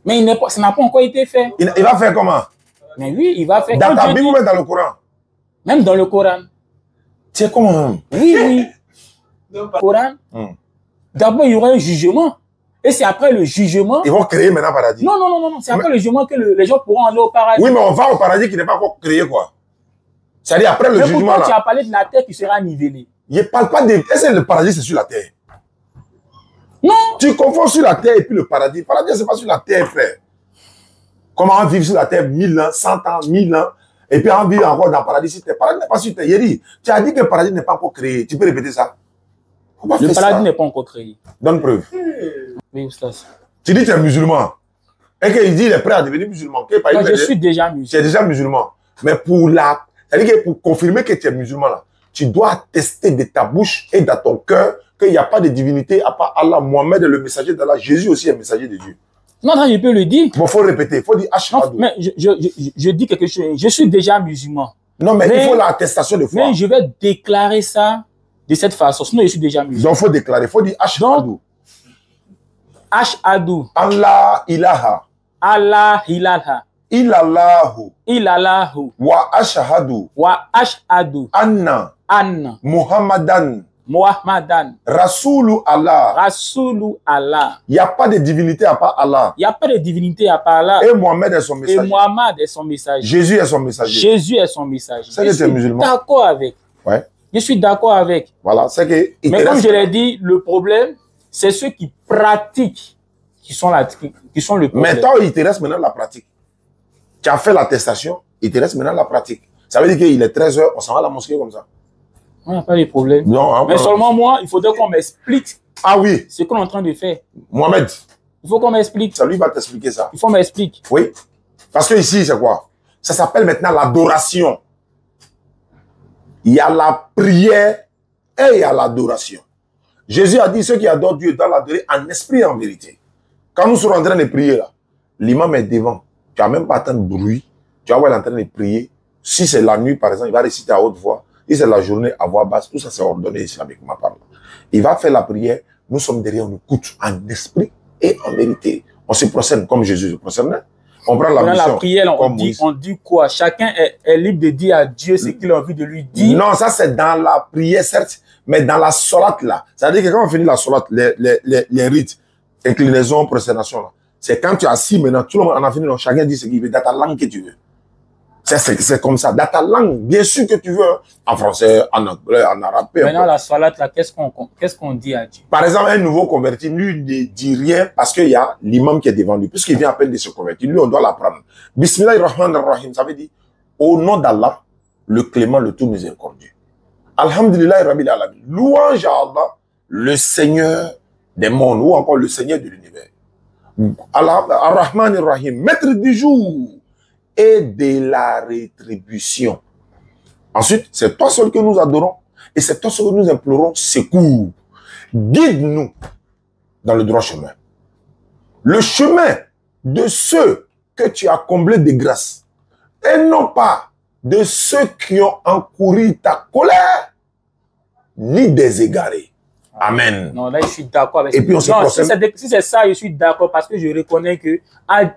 mais il pas, ça n'a pas encore été fait. Il, il va faire comment? Mais oui, il va faire... Dans ta Bible ou même dans le Coran? Même dans le Coran. C'est comment? Oui, oui. Dans le Coran, hum. d'abord, il y aura un jugement. Et c'est après le jugement... Ils vont créer maintenant le paradis. Non, non, non, non. C'est après mais... le jugement que le, les gens pourront aller au paradis. Oui, mais on va au paradis qui n'est pas encore créé, quoi. C'est-à-dire après le mais jugement, là... tu as parlé de la terre qui sera nivelée. Je parle pas de... Est-ce que le paradis, c'est sur la terre? Non. Tu confonds sur la terre et puis le paradis. Le paradis, c'est pas sur la terre, frère. Comment on vit sur la terre mille ans, cent ans, mille ans, et puis on vit encore dans le paradis sur terre. Le paradis n'est pas sur terre. Il dit, tu as dit que le paradis n'est pas encore créé. Tu peux répéter ça? Le paradis n'est pas encore créé. Donne preuve. Oui, Oustaz. Tu dis que tu es musulman. Et qu'il dit qu'il est prêt à devenir musulman. Non, je suis déjà musulman. Tu es déjà musulman. Mais pour la, c'est-à-dire que pour confirmer que tu es musulman, là, tu dois attester de ta bouche et de ton cœur qu'il n'y a pas de divinité à part Allah, Mohammed, le messager d'Allah. Jésus aussi est messager de Dieu. Non, non, je peux le dire. Bon, faut répéter, il faut dire Ashhadu. Mais je, je, je, je dis quelque chose, je suis déjà musulman. Non, mais, mais il faut l'attestation de foi. Mais je vais déclarer ça de cette façon, sinon je suis déjà musulman. Donc, il faut déclarer, il faut dire Ashhadu. Ashhadu. Allah ilaha. Allah ilaha. Ilallahu. Ilallahu. Wa ashhadu. Wa ashhadu. Anna. Anna. Muhammadan. Mohammedan. Rasulu Allah. Rasulu Allah. Il n'y a pas de divinité à part Allah. Il n'y a pas de divinité à part Allah. Et Mohamed est son messager. Et Mohamed est son messager. Jésus est son messager. Jésus est son messager. C'est que tu es musulman. Je suis d'accord avec. Ouais. Je suis d'accord avec. Voilà, c'est que... Mais comme je l'ai dit, le problème, c'est ceux qui pratiquent qui sont, la, qui sont le problème. Mais toi, il te reste maintenant la pratique. Tu as fait l'attestation, il te reste maintenant la pratique. Ça veut dire qu'il est treize heures, on s'en va à la mosquée comme ça. On n'a pas de problème. Non, hein, mais non, seulement moi, il faudrait qu'on m'explique ah oui. ce qu'on est en train de faire. Mohamed. Il faut qu'on m'explique. Ça lui va t'expliquer ça. Il faut qu'on m'explique. Oui. Parce que ici, c'est quoi? Ça s'appelle maintenant l'adoration. Il y a la prière et il y a l'adoration. Jésus a dit, ceux qui adorent Dieu doivent l'adorer en esprit et en vérité. Quand nous serons en train de prier là, l'imam est devant. Tu n'as même pas tant de bruit. Tu vas voir, il est en train de prier. Si c'est la nuit, par exemple, il va réciter à haute voix. Si c'est la journée, à voix basse. Tout ça, c'est ordonné islamiquement parlant. Il va faire la prière. Nous sommes derrière, on nous coûte en esprit et en vérité. On se procède comme Jésus se procède. On prend la, la prière, on dit, on dit quoi? Chacun est, est libre de dire à Dieu ce qu'il a envie de lui dire. Non, ça c'est dans la prière, certes, mais dans la solat là. C'est-à-dire que quand on finit la solat, les, les, les, les rites, inclinaison, prosternation, c'est quand tu es assis maintenant, tout le monde en a fini, donc chacun dit ce qu'il veut, dans ta langue que tu veux. C'est comme ça, dans ta langue, bien sûr que tu veux, hein, en français, en anglais, en arabe. Maintenant, la solat là, qu'est-ce qu'on qu'est-ce qu'on dit à Dieu? Par exemple, un nouveau converti, lui, ne dit rien parce qu'il y a l'imam qui est devant lui, puisqu'il vient à peine de se convertir. Lui, on doit l'apprendre. Bismillah ar-Rahman ar-Rahim, ça veut dire, au nom d'Allah, le clément, le tout miséricordieux. Alhamdulillah, Rabbil Alamin. Louange à Allah, le Seigneur des mondes, ou encore le Seigneur de l'univers. Allah, ar-Rahman ar-Rahim, maître du jour et de la rétribution. Ensuite, c'est toi seul que nous adorons et c'est toi seul que nous implorons secours. Guide-nous dans le droit chemin. Le chemin de ceux que tu as comblés de grâce et non pas de ceux qui ont encouru ta colère ni des égarés. Amen. Non, là, je suis d'accord avec ça. Et puis, on se procède. Si c'est ça, je suis d'accord parce que je reconnais que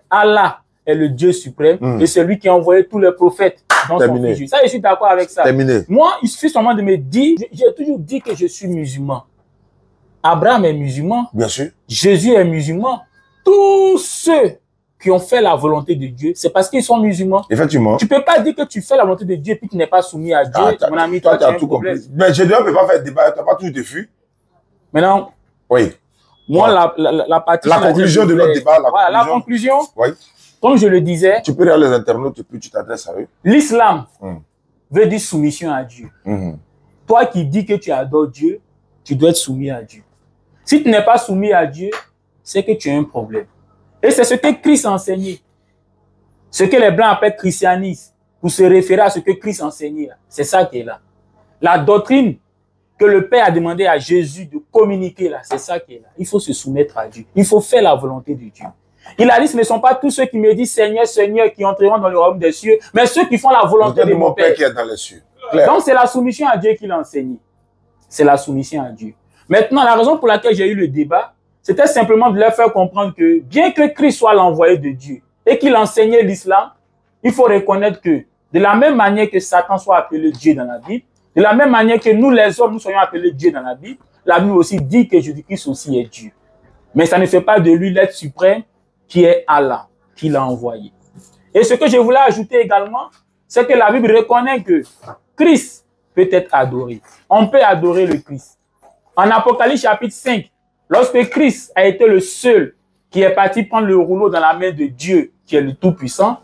Allah est le Dieu suprême mmh. et celui qui a envoyé tous les prophètes dans Terminé. Son sujet. Ça, je suis d'accord avec ça. Terminé. Moi, il suffit seulement de me dire, j'ai toujours dit que je suis musulman. Abraham est musulman. Bien sûr. Jésus est musulman. Tous ceux qui ont fait la volonté de Dieu, c'est parce qu'ils sont musulmans. Effectivement. Tu ne peux pas dire que tu fais la volonté de Dieu et puis tu n'es pas soumis à Dieu. Ah, mon ami, toi, toi tu as tout compris. Mais Jésus ne peut pas faire de débat, tu n'as pas tout défui. Maintenant. Oui. Moi, voilà. la, la, la partie... La conclusion de notre débat. La voilà, conclusion. La conclusion. Oui. Comme je le disais... Tu peux aller à les internautes et puis tu t'adresses à eux. L'islam mmh. veut dire soumission à Dieu. Mmh. Toi qui dis que tu adores Dieu, tu dois être soumis à Dieu. Si tu n'es pas soumis à Dieu, c'est que tu as un problème. Et c'est ce que Christ enseignait. Ce que les Blancs appellent christianisme, pour se référer à ce que Christ enseignait. C'est ça qui est là. La doctrine que le Père a demandé à Jésus de communiquer, là, c'est ça qui est là. Il faut se soumettre à Dieu. Il faut faire la volonté de Dieu. Il a dit, ce ne sont pas tous ceux qui me disent Seigneur, Seigneur, qui entreront dans le royaume des cieux, mais ceux qui font la volonté de mon Père. Père qui est dans les cieux. Claire. Donc, c'est la soumission à Dieu qu'il a enseigné. C'est la soumission à Dieu. Maintenant, la raison pour laquelle j'ai eu le débat, c'était simplement de leur faire comprendre que, bien que Christ soit l'envoyé de Dieu et qu'il enseignait l'islam, il faut reconnaître que, de la même manière que Satan soit appelé Dieu dans la Bible, de la même manière que nous, les hommes, nous soyons appelés Dieu dans la Bible, la Bible aussi dit que Jésus-Christ aussi est Dieu. Mais ça ne fait pas de lui l'être suprême, qui est Allah, qui l'a envoyé. Et ce que je voulais ajouter également, c'est que la Bible reconnaît que Christ peut être adoré. On peut adorer le Christ. En Apocalypse chapitre cinq, lorsque Christ a été le seul qui est parti prendre le rouleau dans la main de Dieu, qui est le Tout-Puissant,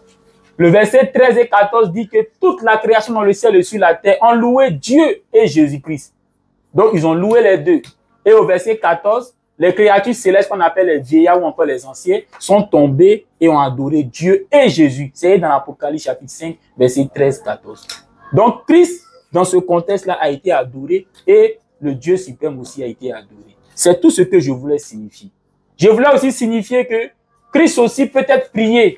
le verset treize et quatorze dit que toute la création dans le ciel et sur la terre ont loué Dieu et Jésus-Christ. Donc, ils ont loué les deux. Et au verset quatorze, les créatures célestes qu'on appelle les vieillards ou encore les anciens sont tombés et ont adoré Dieu et Jésus. C'est dans l'Apocalypse chapitre cinq, verset treize à quatorze. Donc Christ, dans ce contexte-là, a été adoré et le Dieu suprême aussi a été adoré. C'est tout ce que je voulais signifier. Je voulais aussi signifier que Christ aussi peut être prié.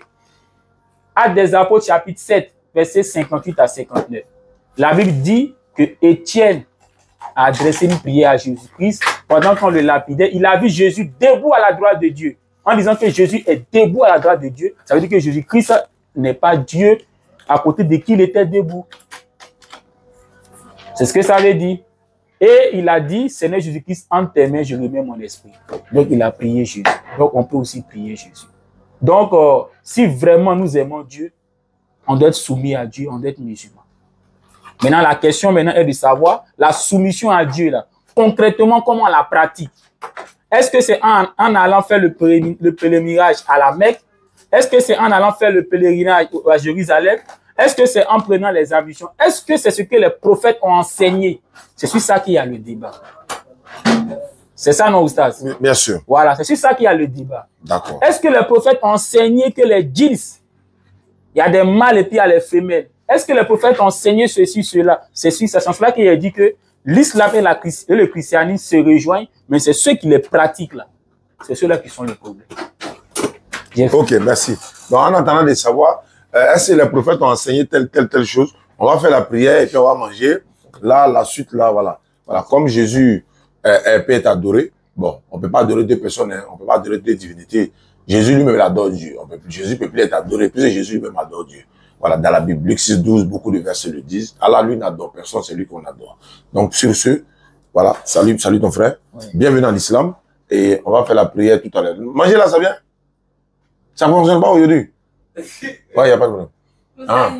Actes des Apôtres chapitre sept, verset cinquante-huit à cinquante-neuf. La Bible dit que Étienne a adressé une prière à Jésus-Christ. Pendant qu'on le lapidait, il a vu Jésus debout à la droite de Dieu. En disant que Jésus est debout à la droite de Dieu, ça veut dire que Jésus-Christ n'est pas Dieu à côté de qui il était debout. C'est ce que ça veut dire. Et il a dit, Seigneur Jésus-Christ, en tes mains, je remets mon esprit. Donc, il a prié Jésus. Donc, on peut aussi prier Jésus. Donc, euh, si vraiment nous aimons Dieu, on doit être soumis à Dieu, on doit être musulman. Maintenant, la question maintenant est de savoir la soumission à Dieu, là. Concrètement, comment on la pratique? Est-ce que c'est en, en allant faire le, pré, le pèlerinage à la Mecque? Est-ce que c'est en allant faire le pèlerinage à Jérusalem? Est-ce que c'est en prenant les ablutions? Est-ce que c'est ce que les prophètes ont enseigné? C'est sur ça qu'il y a le débat. C'est ça, non, Oustaz? Bien sûr. Voilà, c'est sur ça qu'il y a le débat. D'accord. Est-ce que les prophètes ont enseigné que les djinns, il y a des mâles et puis il y a les femelles? Est-ce que les prophètes ont enseigné ceci, cela? C'est sur ce sens-là qu'il a dit que l'islam et, et le christianisme se rejoignent, mais c'est ceux qui les pratiquent là. C'est ceux-là qui sont le problème. Ok, merci. Donc, en attendant de savoir, euh, est-ce que les prophètes ont enseigné telle, telle, telle chose? On va faire la prière et puis on va manger. Là, la suite, là, voilà. Voilà, comme Jésus euh, euh, peut être adoré, bon, on ne peut pas adorer deux personnes, hein, on ne peut pas adorer deux divinités. Jésus lui-même adore Dieu. On peut plus, Jésus ne peut plus être adoré, puisque Jésus lui-même adore Dieu. Voilà, dans la Bible, Luc six, douze, beaucoup de versets le disent. Allah, lui, n'adore personne, c'est lui qu'on adore. Donc, sur ce, voilà, salut, salut ton frère. Oui. Bienvenue dans l'islam. Et on va faire la prière tout à l'heure. Mangez là, ça vient? Ça ne fonctionne pas aujourd'hui? Ouais, il n'y a pas de problème. Hein?